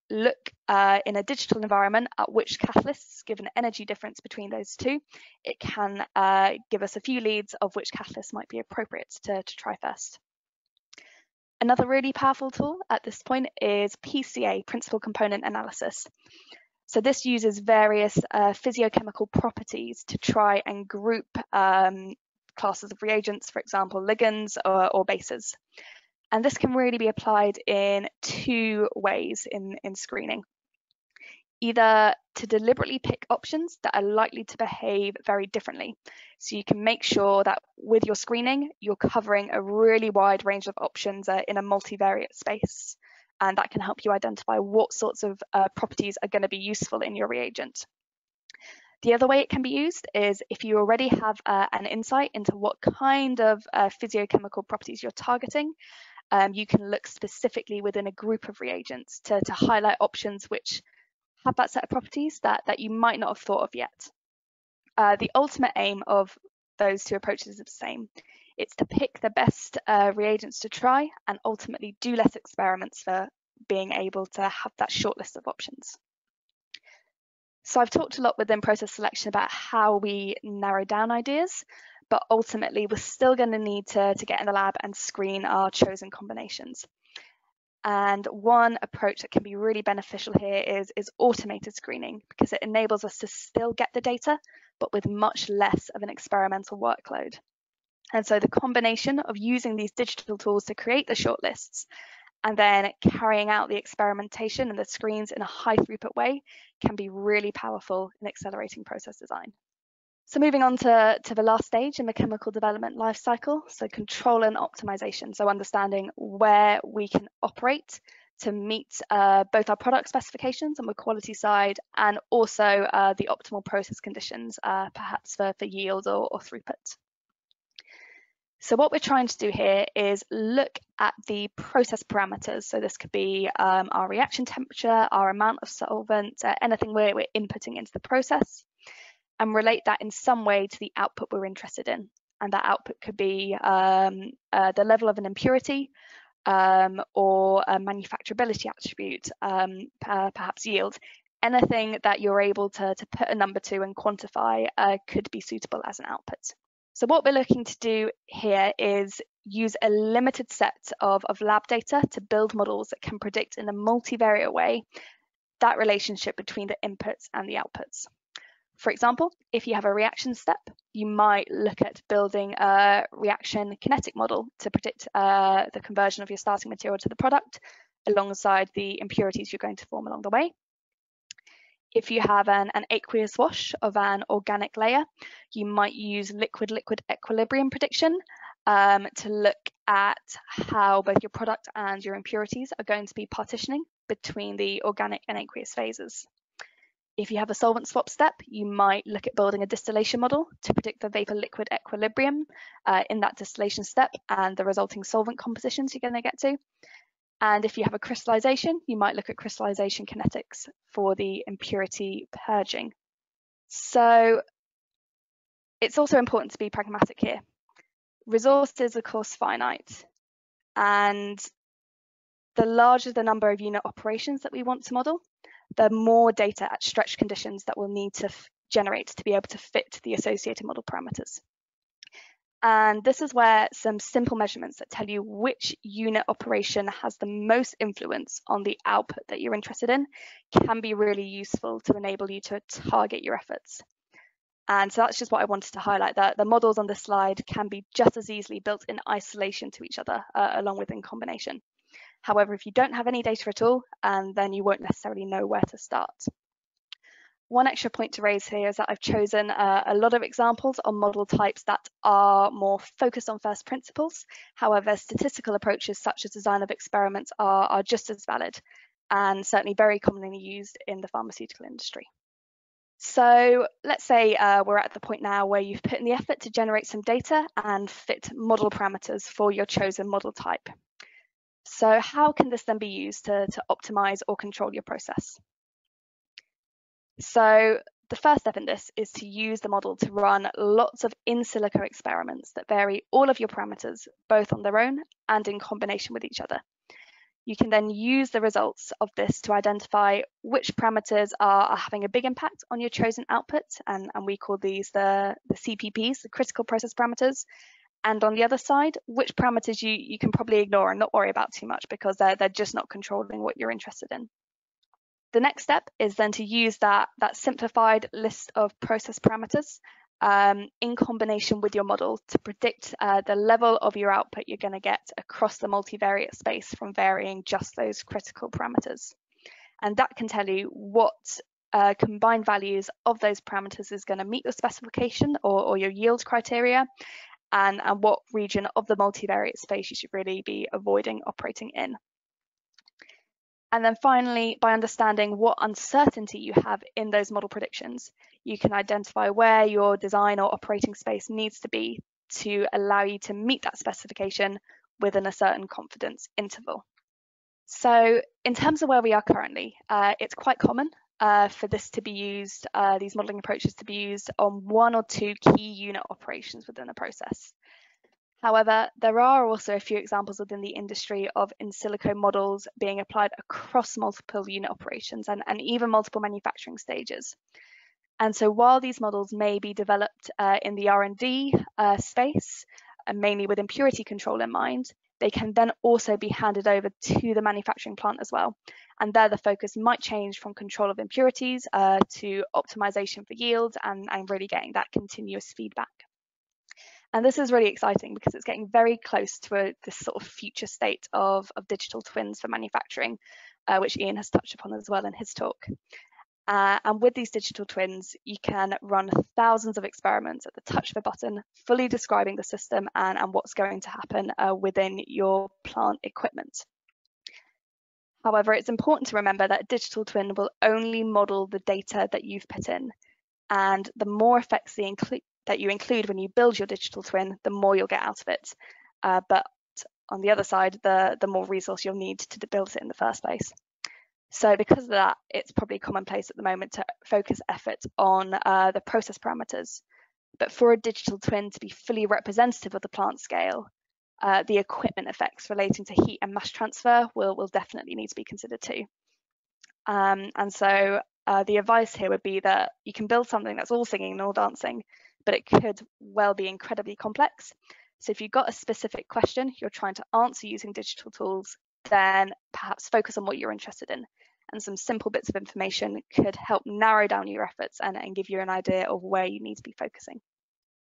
look uh, in a digital environment at which catalysts give an energy difference between those two. It can uh, give us a few leads of which catalysts might be appropriate to, to try first. Another really powerful tool at this point is P C A, Principal Component Analysis. So this uses various uh, physiochemical properties to try and group um, classes of reagents, for example, ligands or, or bases. And this can really be applied in two ways in, in screening. Either to deliberately pick options that are likely to behave very differently. So you can make sure that with your screening, you're covering a really wide range of options uh, in a multivariate space. And that can help you identify what sorts of uh, properties are going to be useful in your reagent. The other way it can be used is if you already have uh, an insight into what kind of uh, physiochemical properties you're targeting, um, you can look specifically within a group of reagents to, to highlight options which have that set of properties that, that you might not have thought of yet. Uh, the ultimate aim of those two approaches is the same. It's to pick the best uh, reagents to try and ultimately do less experiments for being able to have that short list of options. So I've talked a lot within process selection about how we narrow down ideas, but ultimately we're still going to need to, to get in the lab and screen our chosen combinations. And one approach that can be really beneficial here is, is automated screening, because it enables us to still get the data, but with much less of an experimental workload. And so the combination of using these digital tools to create the shortlists and then carrying out the experimentation and the screens in a high throughput way can be really powerful in accelerating process design. So moving on to, to the last stage in the chemical development life cycle, so control and optimization. So understanding where we can operate to meet uh, both our product specifications on the quality side and also uh, the optimal process conditions, uh, perhaps for, for yield or, or throughput. So what we're trying to do here is look at the process parameters. So this could be um, our reaction temperature, our amount of solvent, uh, anything we're, we're inputting into the process, and relate that in some way to the output we're interested in. And that output could be um, uh, the level of an impurity um, or a manufacturability attribute, um, uh, perhaps yield. Anything that you're able to, to put a number to and quantify uh, could be suitable as an output. So what we're looking to do here is use a limited set of, of lab data to build models that can predict in a multivariate way that relationship between the inputs and the outputs. For example, if you have a reaction step, you might look at building a reaction kinetic model to predict uh, the conversion of your starting material to the product alongside the impurities you're going to form along the way. If you have an, an aqueous wash of an organic layer, you might use liquid-liquid equilibrium prediction um, to look at how both your product and your impurities are going to be partitioning between the organic and aqueous phases. If you have a solvent swap step, you might look at building a distillation model to predict the vapor-liquid equilibrium uh, in that distillation step and the resulting solvent compositions you're going to get to. And if you have a crystallization, you might look at crystallization kinetics for the impurity purging. So it's also important to be pragmatic here. Resources, of course, finite. And the larger the number of unit operations that we want to model, the more data at stretch conditions that we'll need to generate to be able to fit the associated model parameters. And this is where some simple measurements that tell you which unit operation has the most influence on the output that you're interested in can be really useful to enable you to target your efforts. And so that's just what I wanted to highlight, that the models on this slide can be just as easily built in isolation to each other, uh, along with in combination. However, if you don't have any data at all, and then you won't necessarily know where to start. One extra point to raise here is that I've chosen uh, a lot of examples on model types that are more focused on first principles. However, statistical approaches such as design of experiments are, are just as valid and certainly very commonly used in the pharmaceutical industry. So let's say uh, we're at the point now where you've put in the effort to generate some data and fit model parameters for your chosen model type. So how can this then be used to, to optimize or control your process? So the first step in this is to use the model to run lots of in silico experiments that vary all of your parameters, both on their own and in combination with each other. You can then use the results of this to identify which parameters are, are having a big impact on your chosen output, and, and we call these the, the C P Ps, the critical process parameters. And on the other side, which parameters you, you can probably ignore and not worry about too much because they're, they're just not controlling what you're interested in. The next step is then to use that, that simplified list of process parameters um, in combination with your model to predict uh, the level of your output you're going to get across the multivariate space from varying just those critical parameters. And that can tell you what uh, combined values of those parameters is going to meet your specification or, or your yield criteria. And, and what region of the multivariate space you should really be avoiding operating in. And then finally, by understanding what uncertainty you have in those model predictions, you can identify where your design or operating space needs to be to allow you to meet that specification within a certain confidence interval. So in terms of where we are currently, uh, it's quite common Uh, for this to be used, uh, these modelling approaches to be used on one or two key unit operations within the process. However, there are also a few examples within the industry of in silico models being applied across multiple unit operations and, and even multiple manufacturing stages. And so while these models may be developed uh, in the R and D uh, space, and mainly with impurity control in mind, they can then also be handed over to the manufacturing plant as well. And there the focus might change from control of impurities uh, to optimization for yield and, and really getting that continuous feedback. And this is really exciting because it's getting very close to a, this sort of future state of, of digital twins for manufacturing, uh, which Ian has touched upon as well in his talk. Uh, and with these digital twins, you can run thousands of experiments at the touch of a button, fully describing the system and, and what's going to happen uh, within your plant equipment. However, it's important to remember that a digital twin will only model the data that you've put in. And the more effects the inclu- that you include when you build your digital twin, the more you'll get out of it. Uh, but on the other side, the, the more resource you'll need to build it in the first place. So because of that, it's probably commonplace at the moment to focus effort on uh, the process parameters. But for a digital twin to be fully representative of the plant scale, uh, the equipment effects relating to heat and mass transfer will, will definitely need to be considered too. Um, and so uh, the advice here would be that you can build something that's all singing and all dancing, but it could well be incredibly complex. So if you've got a specific question you're trying to answer using digital tools, then perhaps focus on what you're interested in. And some simple bits of information could help narrow down your efforts and, and give you an idea of where you need to be focusing.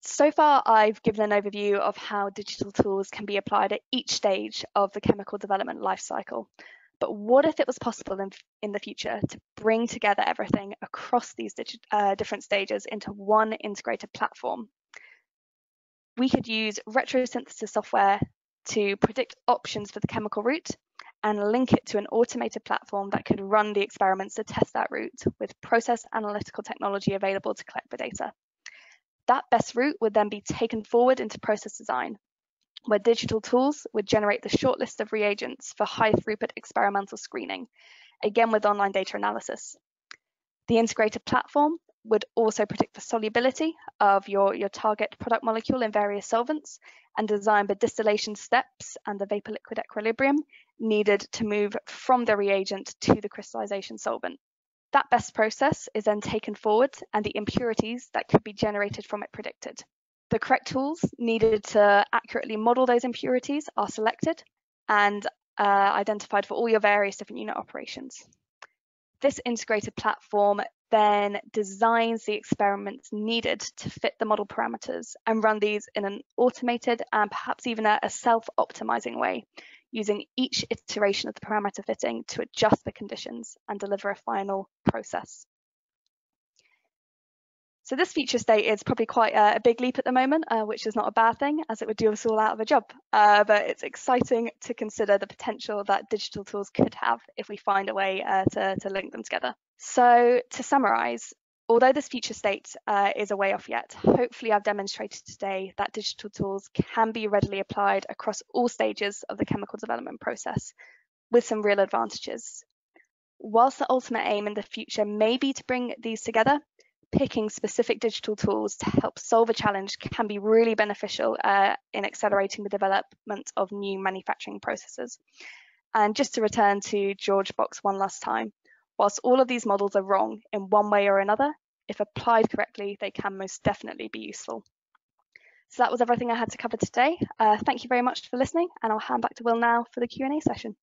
So far, I've given an overview of how digital tools can be applied at each stage of the chemical development lifecycle. But what if it was possible in, in the future to bring together everything across these uh, different stages into one integrated platform? We could use retrosynthesis software to predict options for the chemical route and link it to an automated platform that could run the experiments to test that route with process analytical technology available to collect the data. That best route would then be taken forward into process design, where digital tools would generate the short list of reagents for high throughput experimental screening, again with online data analysis. The integrated platform would also predict the solubility of your, your target product molecule in various solvents and design the distillation steps and the vapor liquid equilibrium needed to move from the reagent to the crystallization solvent. That best process is then taken forward and the impurities that could be generated from it predicted. The correct tools needed to accurately model those impurities are selected and uh, identified for all your various different unit operations. This integrated platform then designs the experiments needed to fit the model parameters and run these in an automated and perhaps even a, a self-optimizing way, using each iteration of the parameter fitting to adjust the conditions and deliver a final process. So this future state is probably quite a, a big leap at the moment, uh, which is not a bad thing, as it would do us all out of a job. Uh, but it's exciting to consider the potential that digital tools could have if we find a way uh, to, to link them together. So to summarise, although this future state uh, is a way off yet, hopefully I've demonstrated today that digital tools can be readily applied across all stages of the chemical development process with some real advantages. Whilst the ultimate aim in the future may be to bring these together, picking specific digital tools to help solve a challenge can be really beneficial uh, in accelerating the development of new manufacturing processes. And just to return to George Box one last time, whilst all of these models are wrong in one way or another, if applied correctly, they can most definitely be useful. So that was everything I had to cover today. Uh, thank you very much for listening, and I'll hand back to Will now for the Q and A session.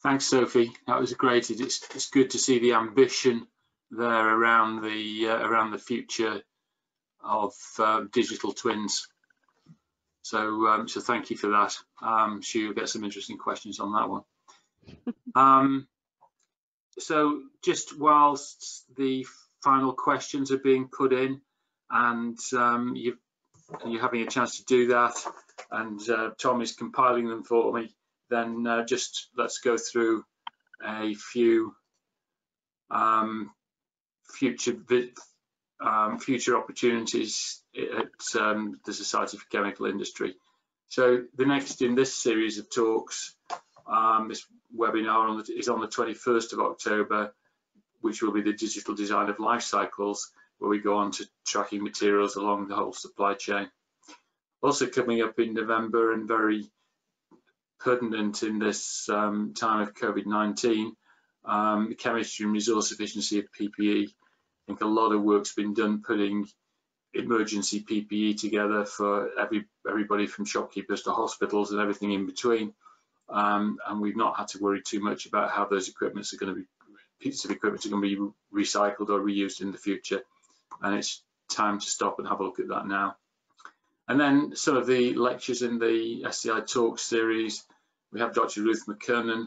Thanks, Sophie. That was great. It's, it's good to see the ambition there around the uh, around the future of uh, digital twins. So, um, so thank you for that. I'm sure you'll get some interesting questions on that one. um, so, just whilst the final questions are being put in, and um, you've and you're having a chance to do that, and uh, Tom is compiling them for me, then uh, just let's go through a few um, future um, future opportunities at um, the Society for Chemical Industry. So the next in this series of talks, um, this webinar on the, is on the twenty-first of October, which will be the digital design of life cycles, where we go on to tracking materials along the whole supply chain. Also coming up in November, and very pertinent in this um, time of COVID nineteen, um, the chemistry and resource efficiency of P P E. I think a lot of work's been done putting emergency P P E together for every, everybody from shopkeepers to hospitals and everything in between. Um, and we've not had to worry too much about how those equipments are going to be, pieces of equipment are going to be recycled or reused in the future. And it's time to stop and have a look at that now. And then some of the lectures in the S C I Talks series, we have Doctor Ruth McKernan,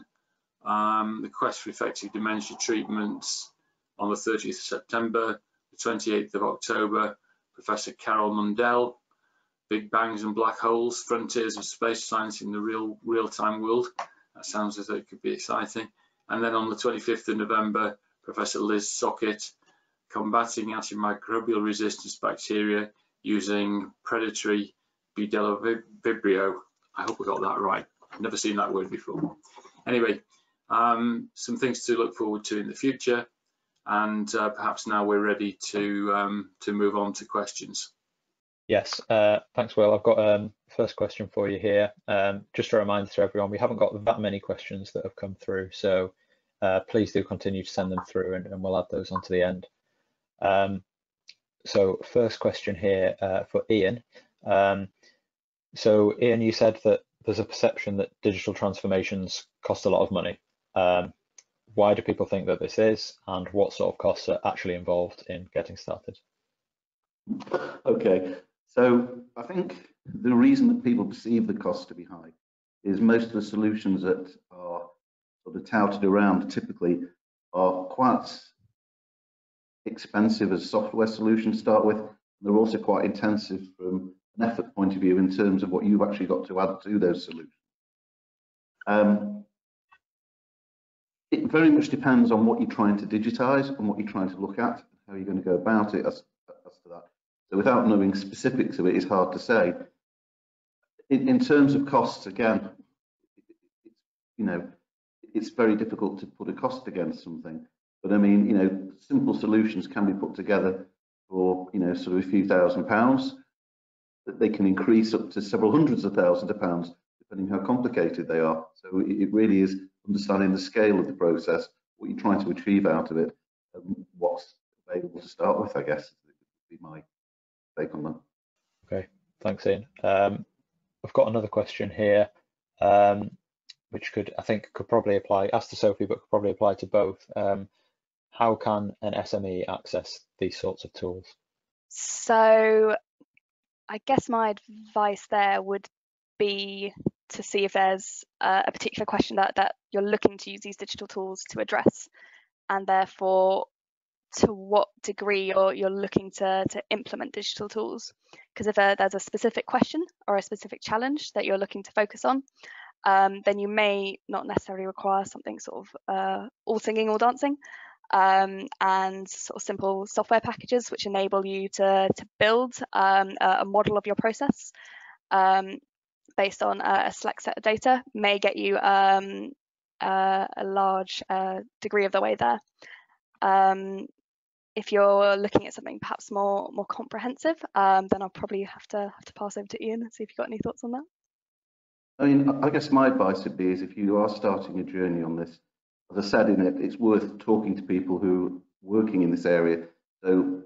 um, the quest for effective dementia treatments on the thirtieth of September, the twenty-eighth of October, Professor Carol Mundell, Big Bangs and Black Holes, Frontiers of Space Science in the Real Real-Time World. That sounds as though it could be exciting. And then on the twenty-fifth of November, Professor Liz Sockett, combating antimicrobial resistance bacteria using predatory Budelovibrio. I hope we got that right. I've never seen that word before. Anyway, um, some things to look forward to in the future, and uh, perhaps now we're ready to um, to move on to questions. Yes, uh, thanks, Will. I've got um, first question for you here. Um, just a reminder to everyone, we haven't got that many questions that have come through, so uh, please do continue to send them through, and, and we'll add those onto the end. Um, so first question here uh, for Ian. Um, so Ian, you said that there's a perception that digital transformations cost a lot of money. Um, why do people think that this is, and what sort of costs are actually involved in getting started? Okay, so I think the reason that people perceive the cost to be high is most of the solutions that are sort of touted around typically are quite expensive as software solutions start with. They're also quite intensive from an effort point of view in terms of what you've actually got to add to those solutions. Um, it very much depends on what you're trying to digitize and what you're trying to look at, how you're going to go about it as, as to that. So without knowing specifics of it, it's hard to say. In, in terms of costs, again, you know, it's very difficult to put a cost against something. But I mean, you know, simple solutions can be put together for, you know, sort of a few thousand pounds. That they can increase up to several hundreds of thousands of pounds, depending how complicated they are. So it really is understanding the scale of the process, what you're trying to achieve out of it, and what's available to start with, I guess, would be my take on that. Okay, thanks, Ian. Um, I've got another question here, um, which could, I think, could probably apply, asked to Sophie, but could probably apply to both. Um, How can an S M E access these sorts of tools? So I guess my advice there would be to see if there's a, a particular question that, that you're looking to use these digital tools to address, and therefore to what degree you're, you're looking to, to implement digital tools. Because if a, there's a specific question or a specific challenge that you're looking to focus on, um, then you may not necessarily require something sort of uh, all singing, all dancing. Um, and sort of simple software packages which enable you to, to build um, a, a model of your process um, based on a, a select set of data may get you um, a, a large uh, degree of the way there. Um, if you're looking at something perhaps more more comprehensive, um, then I'll probably have to have to pass over to Ian and see if you've got any thoughts on that. I mean, I guess my advice would be is if you are starting a journey on this, as I said in it, it's worth talking to people who are working in this area. So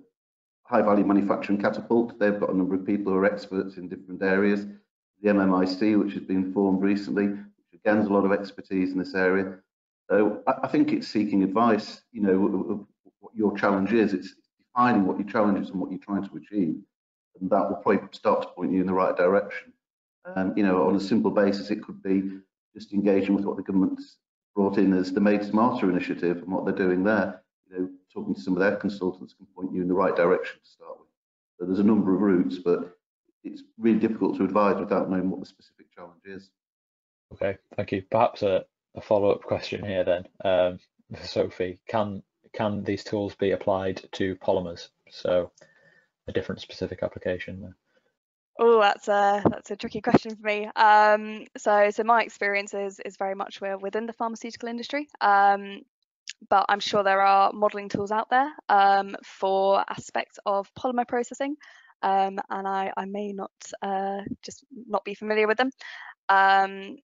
High Value Manufacturing Catapult, they've got a number of people who are experts in different areas. The M M I C, which has been formed recently, which again has a lot of expertise in this area. So I think it's seeking advice, you know, of what your challenge is. It's defining what your challenge is and what you're trying to achieve. And that will probably start to point you in the right direction. Um, you know, on a simple basis, it could be just engaging with what the government's brought in as the Made Smarter initiative and what they're doing there. You know, talking to some of their consultants can point you in the right direction to start with. So there's a number of routes, but it's really difficult to advise without knowing what the specific challenge is. Okay, thank you. Perhaps a, a follow-up question here then, um, for Sophie. Can can these tools be applied to polymers? So a different specific application there. Oh, that's a that's a tricky question for me. Um, so, so my experience is is very much we're within the pharmaceutical industry, um, but I'm sure there are modelling tools out there um, for aspects of polymer processing, um, and I I may not uh, just not be familiar with them, um,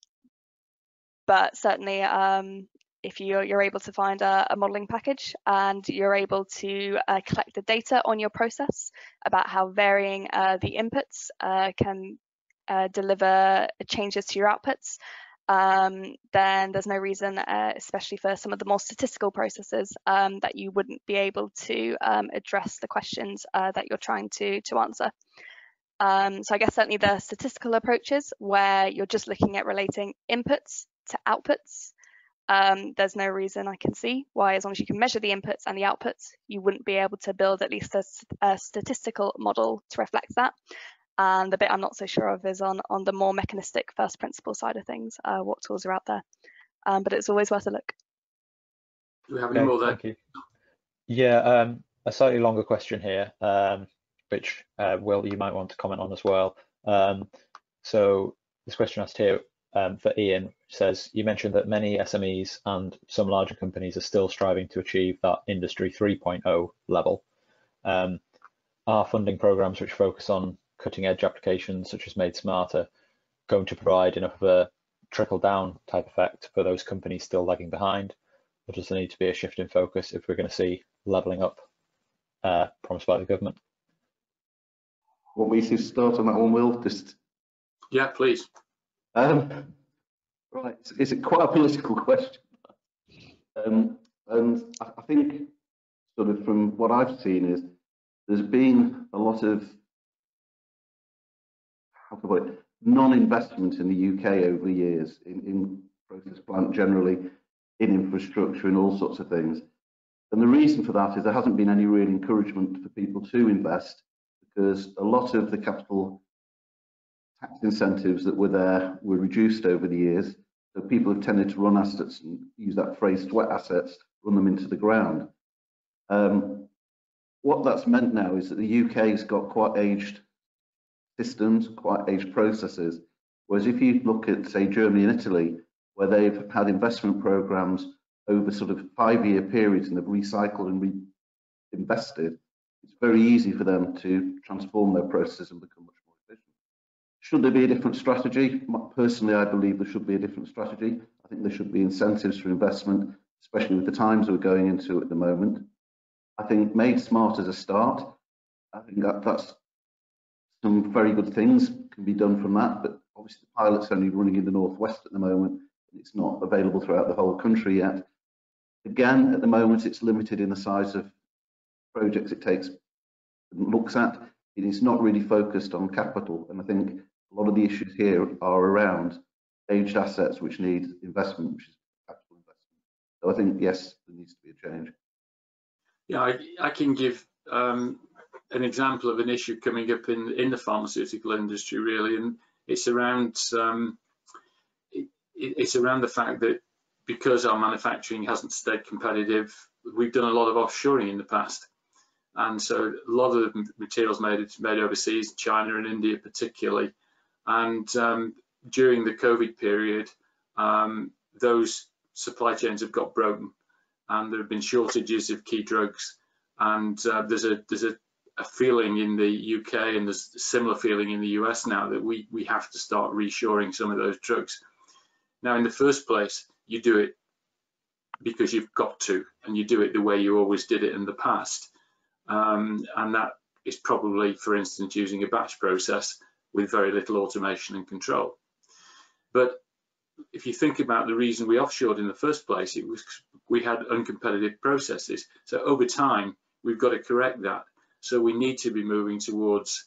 but certainly um, if you're you're able to find a, a modelling package and you're able to uh, collect the data on your process about how varying uh, the inputs uh, can uh, deliver changes to your outputs, um, then there's no reason, uh, especially for some of the more statistical processes, um, that you wouldn't be able to um, address the questions uh, that you're trying to to answer. Um, so I guess certainly the statistical approaches where you're just looking at relating inputs to outputs. Um, there's no reason I can see why, as long as you can measure the inputs and the outputs, you wouldn't be able to build at least a, a statistical model to reflect that. And the bit I'm not so sure of is on, on the more mechanistic first principle side of things, uh, what tools are out there. Um, but it's always worth a look. Do we have any okay, more there? Thank you. Yeah, um, a slightly longer question here, um, which, uh, Will, you might want to comment on as well. Um, so this question asked here, Um, for Ian, says, you mentioned that many S M Es and some larger companies are still striving to achieve that Industry three point oh level. Um, are funding programs which focus on cutting edge applications such as Made Smarter going to provide enough of a trickle down type effect for those companies still lagging behind? Or does there need to be a shift in focus if we're going to see levelling up uh, promised by the government? What we should start on that one, Will? Just... Yeah, please. Um, right, it's quite a political question, um, and I think sort of from what I've seen is there's been a lot of how can I put it, non-investment in the U K over the years in, in process plant generally, in infrastructure and all sorts of things, and the reason for that is there hasn't been any real encouragement for people to invest because a lot of the capital tax incentives that were there were reduced over the years, so people have tended to run assets and use that phrase sweat assets, run them into the ground. Um, what that's meant now is that the U K's got quite aged systems, quite aged processes, whereas if you look at say Germany and Italy, where they've had investment programs over sort of five-year periods and they've recycled and reinvested, it's very easy for them to transform their processes and become. Should there be a different strategy? Personally, I believe there should be a different strategy. I think there should be incentives for investment, especially with the times we're going into at the moment. I think Made Smart as a start. I think that that's some very good things can be done from that, but obviously the pilot's only running in the northwest at the moment. And it's not available throughout the whole country yet. Again, at the moment, it's limited in the size of projects it takes and looks at. It is not really focused on capital, and I think a lot of the issues here are around aged assets which need investment, which is capital investment. So I think, yes, there needs to be a change. Yeah, I, I can give um, an example of an issue coming up in, in the pharmaceutical industry, really, and it's around, um, it, it's around the fact that because our manufacturing hasn't stayed competitive, we've done a lot of offshoring in the past. And so a lot of the materials made made overseas, China and India particularly. And um, during the COVID period, um, those supply chains have got broken, and there have been shortages of key drugs. And uh, there's a there's a, a feeling in the U K, and there's a similar feeling in the U S now, that we, we have to start reshoring some of those drugs. Now, in the first place, you do it because you've got to, and you do it the way you always did it in the past. Um, and that is probably, for instance, using a batch process with very little automation and control. But if you think about the reason we offshored in the first place, it was we had uncompetitive processes. So over time, we've got to correct that. So we need to be moving towards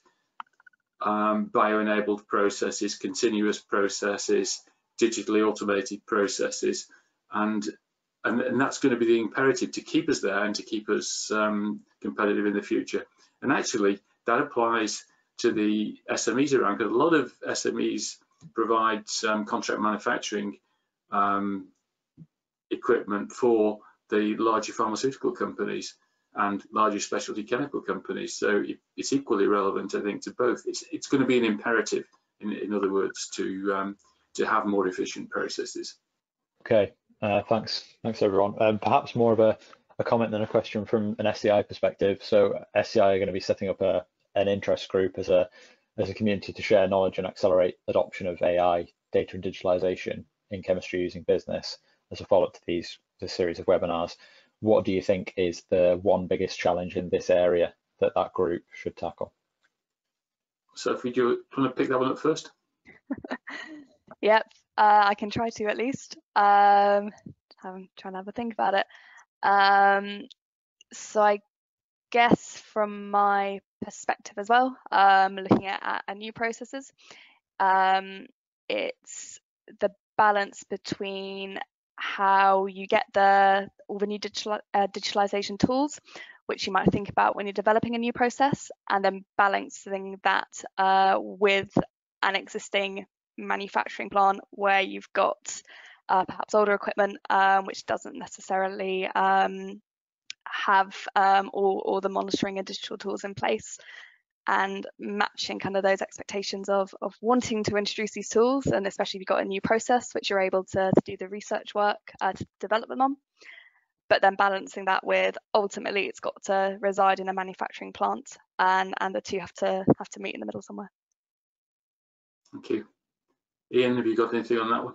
um, bio-enabled processes, continuous processes, digitally automated processes, and, and and that's going to be the imperative to keep us there and to keep us um, competitive in the future. And actually, that applies to the S M Es around, because a lot of S M Es provide um, contract manufacturing um, equipment for the larger pharmaceutical companies and larger specialty chemical companies. So it's equally relevant, I think, to both. It's, it's going to be an imperative, in, in other words, to um, to have more efficient processes. Okay, uh, thanks, thanks everyone. Um, perhaps more of a, a comment than a question from an S C I perspective. So S C I are going to be setting up a, an interest group as a as a community to share knowledge and accelerate adoption of A I, data and digitalization in chemistry using business as a follow-up to these this series of webinars. What do you think is the one biggest challenge in this area that that group should tackle? Sophie, do you want to pick that one up first? Yep, uh, I can try to at least. Um, I'm trying to have a think about it. Um, so I guess from my perspective as well, um, looking at, at new processes, um, it's the balance between how you get the all the new digital uh, digitalization tools, which you might think about when you're developing a new process, and then balancing that uh, with an existing manufacturing plant where you've got uh, perhaps older equipment um, which doesn't necessarily um, have um, all, all the monitoring and digital tools in place, and matching kind of those expectations of, of wanting to introduce these tools, and especially if you've got a new process which you're able to, to do the research work uh, to develop them on, but then balancing that with ultimately it's got to reside in a manufacturing plant, and, and the two have to have to meet in the middle somewhere. Thank you. Ian, have you got anything on that one?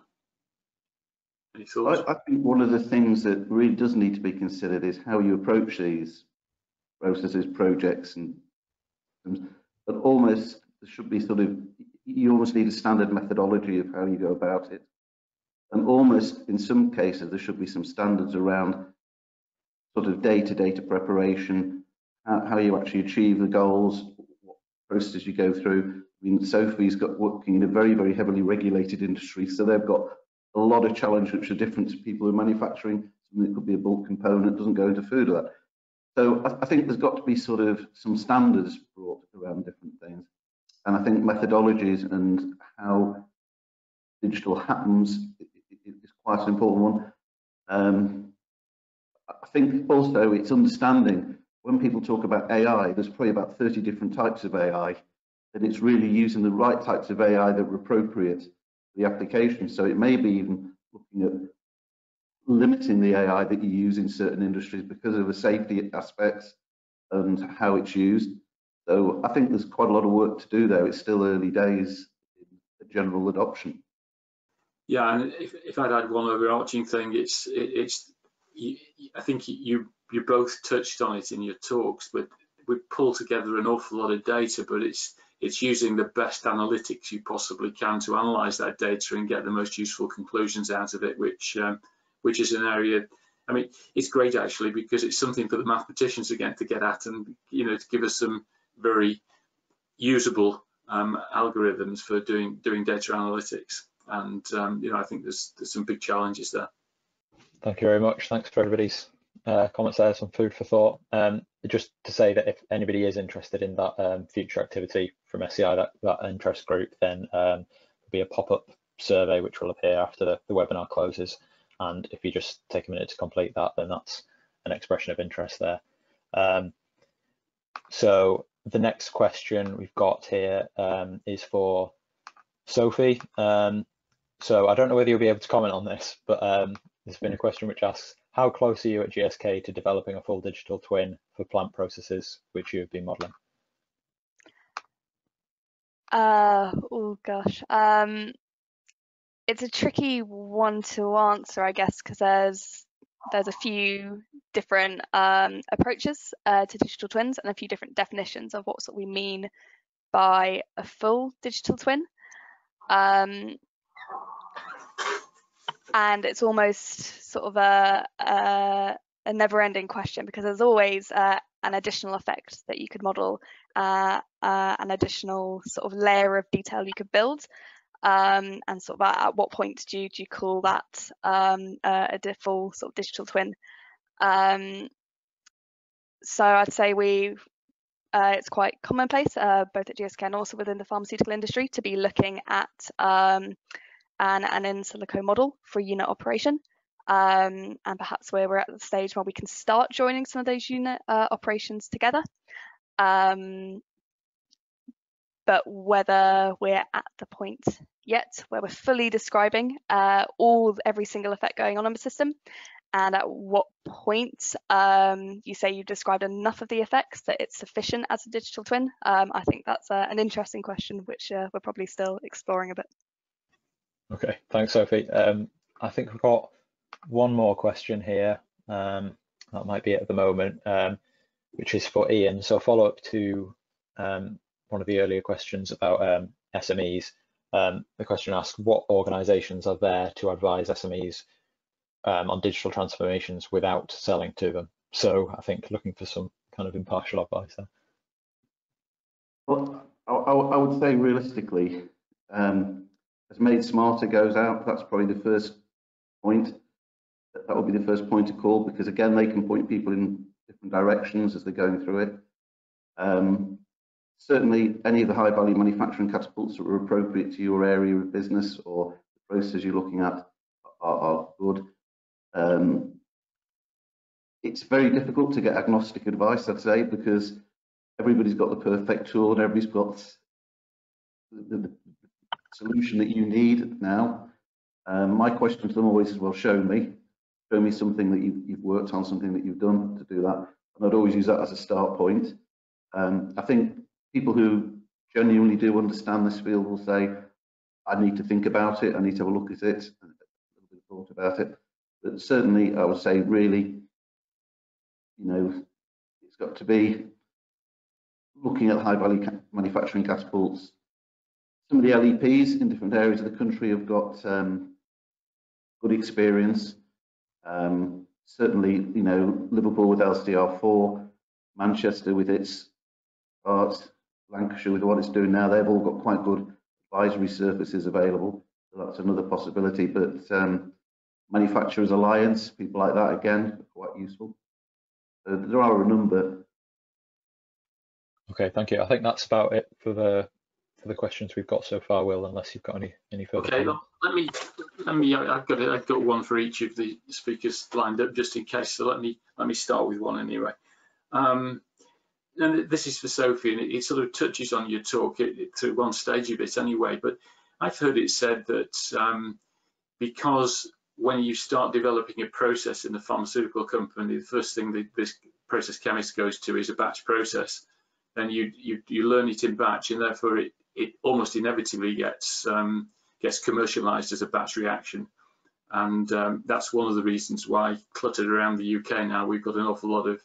Any thoughts? I, I think one of the things that really does need to be considered is how you approach these processes, projects, and but almost there should be sort of, you almost need a standard methodology of how you go about it. And almost in some cases, there should be some standards around sort of data, data preparation, how, how you actually achieve the goals, what processes you go through. I mean, Sophie's got working in a very, very heavily regulated industry, so they've got a lot of challenges which are different to people who are manufacturing. Something that could be a bulk component, doesn't go into food or that. So I, I think there's got to be sort of some standards brought around different things. And I think methodologies and how digital happens is quite an important one. Um, I think also it's understanding when people talk about A I, there's probably about thirty different types of A I, and it's really using the right types of A I that are appropriate for the application. So it may be even looking at limiting the A I that you use in certain industries because of the safety aspects and how it's used. So I think there's quite a lot of work to do there. It's still early days in the general adoption. Yeah, and if, if I'd add one overarching thing, it's it, it's you, I think you you both touched on it in your talks, but we pull together an awful lot of data, but it's it's using the best analytics you possibly can to analyze that data and get the most useful conclusions out of it, which um, which is an area, I mean, it's great actually, because it's something for the mathematicians again to get at, and you know, to give us some very usable um, algorithms for doing doing data analytics. And um, you know, I think there's, there's some big challenges there. Thank you very much. Thanks for everybody's uh, comments there. Some food for thought. Um, just to say that if anybody is interested in that um, future activity from S C I, that, that interest group, then um, there'll be a pop-up survey which will appear after the, the webinar closes. And if you just take a minute to complete that, then that's an expression of interest there. Um, so the next question we've got here um, is for Sophie. Um, so I don't know whether you'll be able to comment on this, but um, there's been a question which asks, how close are you at G S K to developing a full digital twin for plant processes which you've been modelling? Uh, oh gosh, um, it's a tricky one to answer, I guess, because there's there's a few different um, approaches uh, to digital twins and a few different definitions of what we mean by a full digital twin. Um, and it's almost sort of a, a, a never-ending question, because there's always uh, an additional effect that you could model, uh, uh, an additional sort of layer of detail you could build. Um, and sort of at, at what point do you, do you call that um, a, a full sort of digital twin? Um, so I'd say we, uh, it's quite commonplace, uh, both at G S K and also within the pharmaceutical industry, to be looking at um, an, an in silico model for unit operation. Um, and perhaps where we're at the stage where we can start joining some of those unit uh, operations together. Um, but whether we're at the point yet where we're fully describing uh, all every single effect going on in the system, and at what point um, you say you've described enough of the effects that it's sufficient as a digital twin, um, I think that's uh, an interesting question which uh, we're probably still exploring a bit. Okay, thanks, Sophie. Um, I think we've got one more question here, um, that might be it at the moment, um, which is for Ian. So follow up to um, one of the earlier questions about um, S M Es. Um, the question asks, what organisations are there to advise S M Es um, on digital transformations without selling to them? So I think looking for some kind of impartial advice there. Well, I, I would say realistically, um, as Made Smarter goes out, that's probably the first point. That would be the first point to call, because again, they can point people in different directions as they're going through it. Um, certainly, any of the high value manufacturing catapults that are appropriate to your area of business or the process you're looking at are, are good. Um, it's very difficult to get agnostic advice, I'd say, because everybody's got the perfect tool and everybody's got the, the solution that you need now. Um, my question to them always is, well, show me. Show me something that you, you've worked on, something that you've done to do that. And I'd always use that as a start point. Um, I think people who genuinely do understand this field will say, I need to think about it, I need to have a look at it, and a little bit of thought about it. But certainly, I would say, really, you know, it's got to be looking at high value manufacturing catapults. Some of the L E Ps in different areas of the country have got um, good experience. Um, certainly, you know, Liverpool with L C R four, Manchester with its parts, Lancashire with what it's doing now, they've all got quite good advisory services available. So that's another possibility. But um, Manufacturers Alliance, people like that, again, are quite useful. So there are a number. Okay, thank you. I think that's about it for the for the questions we've got so far, Will, unless you've got any any further. Okay, well, let me let me I've got it I've got one for each of the speakers lined up just in case, so let me let me start with one anyway. Um and this is for Sophie, and it, it sort of touches on your talk it, it, to one stage of it anyway, but I've heard it said that um because when you start developing a process in the pharmaceutical company, the first thing that this process chemist goes to is a batch process. Then you you, you learn it in batch, and therefore it it almost inevitably gets um, gets commercialized as a batch reaction. And um, that's one of the reasons why cluttered around the U K now, we've got an awful lot of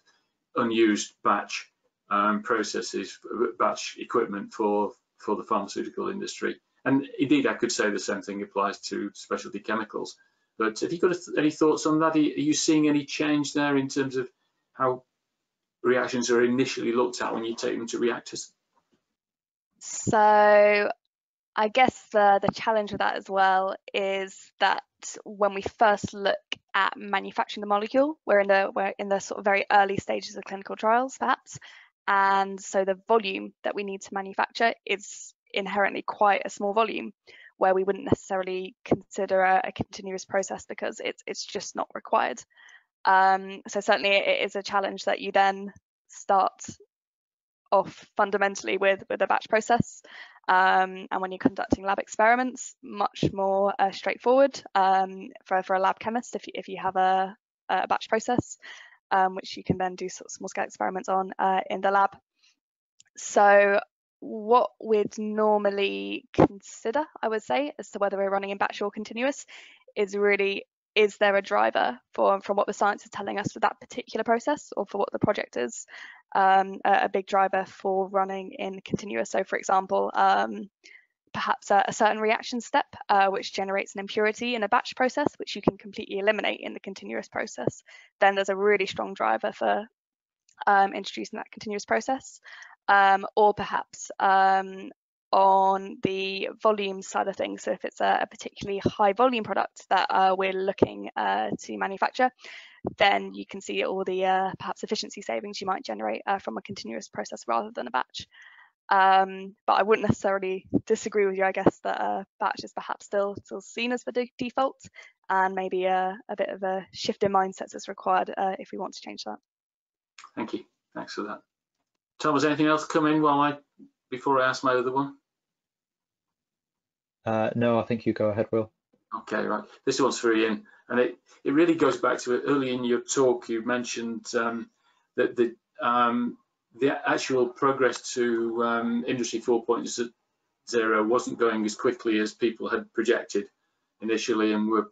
unused batch um, processes, batch equipment for, for the pharmaceutical industry. And indeed, I could say the same thing applies to specialty chemicals. But have you got any thoughts on that? Are you seeing any change there in terms of how reactions are initially looked at when you take them to reactors? So I guess the, the challenge with that as well is that when we first look at manufacturing the molecule, we're in the we're in the sort of very early stages of clinical trials perhaps, and so the volume that we need to manufacture is inherently quite a small volume where we wouldn't necessarily consider a, a continuous process because it's it's just not required. Um, so certainly it is a challenge that you then start off fundamentally with with a batch process, um, and when you're conducting lab experiments, much more uh, straightforward um, for, for a lab chemist if you, if you have a, a batch process, um, which you can then do sort of small scale experiments on uh, in the lab. So what we'd normally consider, I would say, as to whether we're running in batch or continuous is really, is there a driver for from what the science is telling us for that particular process or for what the project is? Um, a, a big driver for running in continuous. So for example, um, perhaps a, a certain reaction step uh, which generates an impurity in a batch process, which you can completely eliminate in the continuous process. Then there's a really strong driver for um, introducing that continuous process. Um, or perhaps um, on the volume side of things, so if it's a, a particularly high volume product that uh, we're looking uh, to manufacture, then you can see all the uh, perhaps efficiency savings you might generate uh, from a continuous process rather than a batch. Um, but I wouldn't necessarily disagree with you, I guess, that uh, batch is perhaps still still seen as the de default, and maybe uh, a bit of a shift in mindsets is required uh, if we want to change that. Thank you. Thanks for that. Tom, has anything else come in while I, before I ask my other one? Uh, no, I think you go ahead, Will. Okay, right. This one's for Ian, and it, it really goes back to it. Early in your talk, you mentioned um, that the um, the actual progress to um, Industry four point oh wasn't going as quickly as people had projected initially, and we're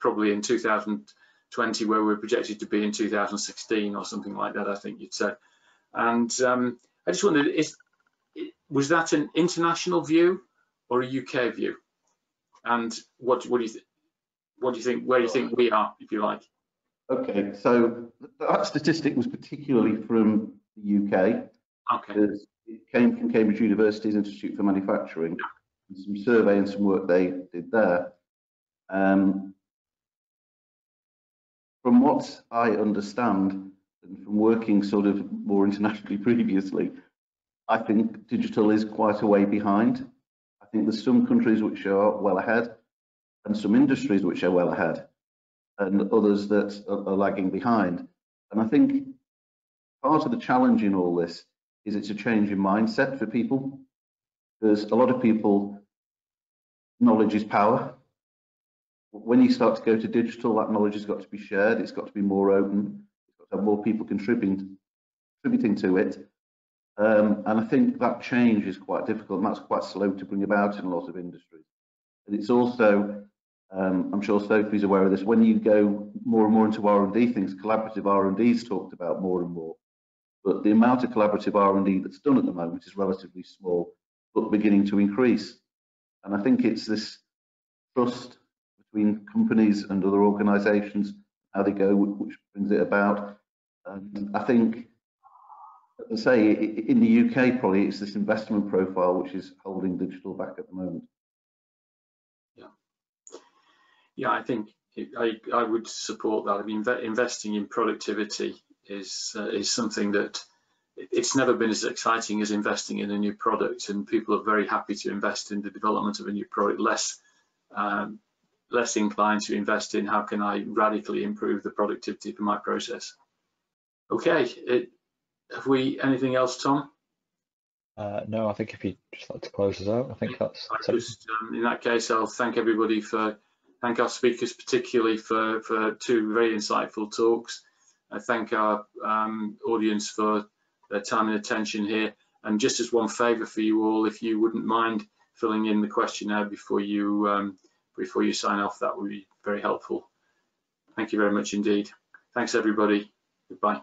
probably in two thousand twenty where we're projected to be in two thousand sixteen or something like that, I think you'd say. And um, I just wondered, is, was that an international view or a U K view? And what, what do you, what do you think? Where do you think we are, if you like? Okay, so that statistic was particularly from the U K. Okay. Because it came from Cambridge University's Institute for Manufacturing, and some survey and some work they did there. Um, from what I understand, and from working sort of more internationally previously, I think digital is quite a way behind. I think there's some countries which are well ahead and some industries which are well ahead and others that are, are lagging behind. And I think part of the challenge in all this is it's a change in mindset for people. There's a lot of people, knowledge is power. When you start to go to digital, that knowledge has got to be shared. It's got to be more open. And more people contributing contributing to it, um, and I think that change is quite difficult, and that's quite slow to bring about in a lot of industries. And it's also, um, I'm sure Sophie's aware of this, when you go more and more into R and D things, collaborative R and D is talked about more and more, but the amount of collaborative R and D that's done at the moment is relatively small, but beginning to increase. And I think it's this trust between companies and other organisations, how they go, which brings it about. And I think, as I say, in the U K probably it's this investment profile which is holding digital back at the moment. Yeah, yeah, I think it, I I would support that. I mean, investing in productivity is uh, is something that it's never been as exciting as investing in a new product, and people are very happy to invest in the development of a new product. Less. Um, less inclined to invest in how can I radically improve the productivity for my process. Okay, it, have we anything else, Tom? Uh, no, I think if you just like to close us out, I think that's. I just, um, in that case, I'll thank everybody for, thank our speakers particularly for, for two very insightful talks. I thank our um, audience for their time and attention here. And just as one favour for you all, if you wouldn't mind filling in the questionnaire before you um, before you sign off, that would be very helpful. Thank you very much indeed. Thanks everybody. Goodbye.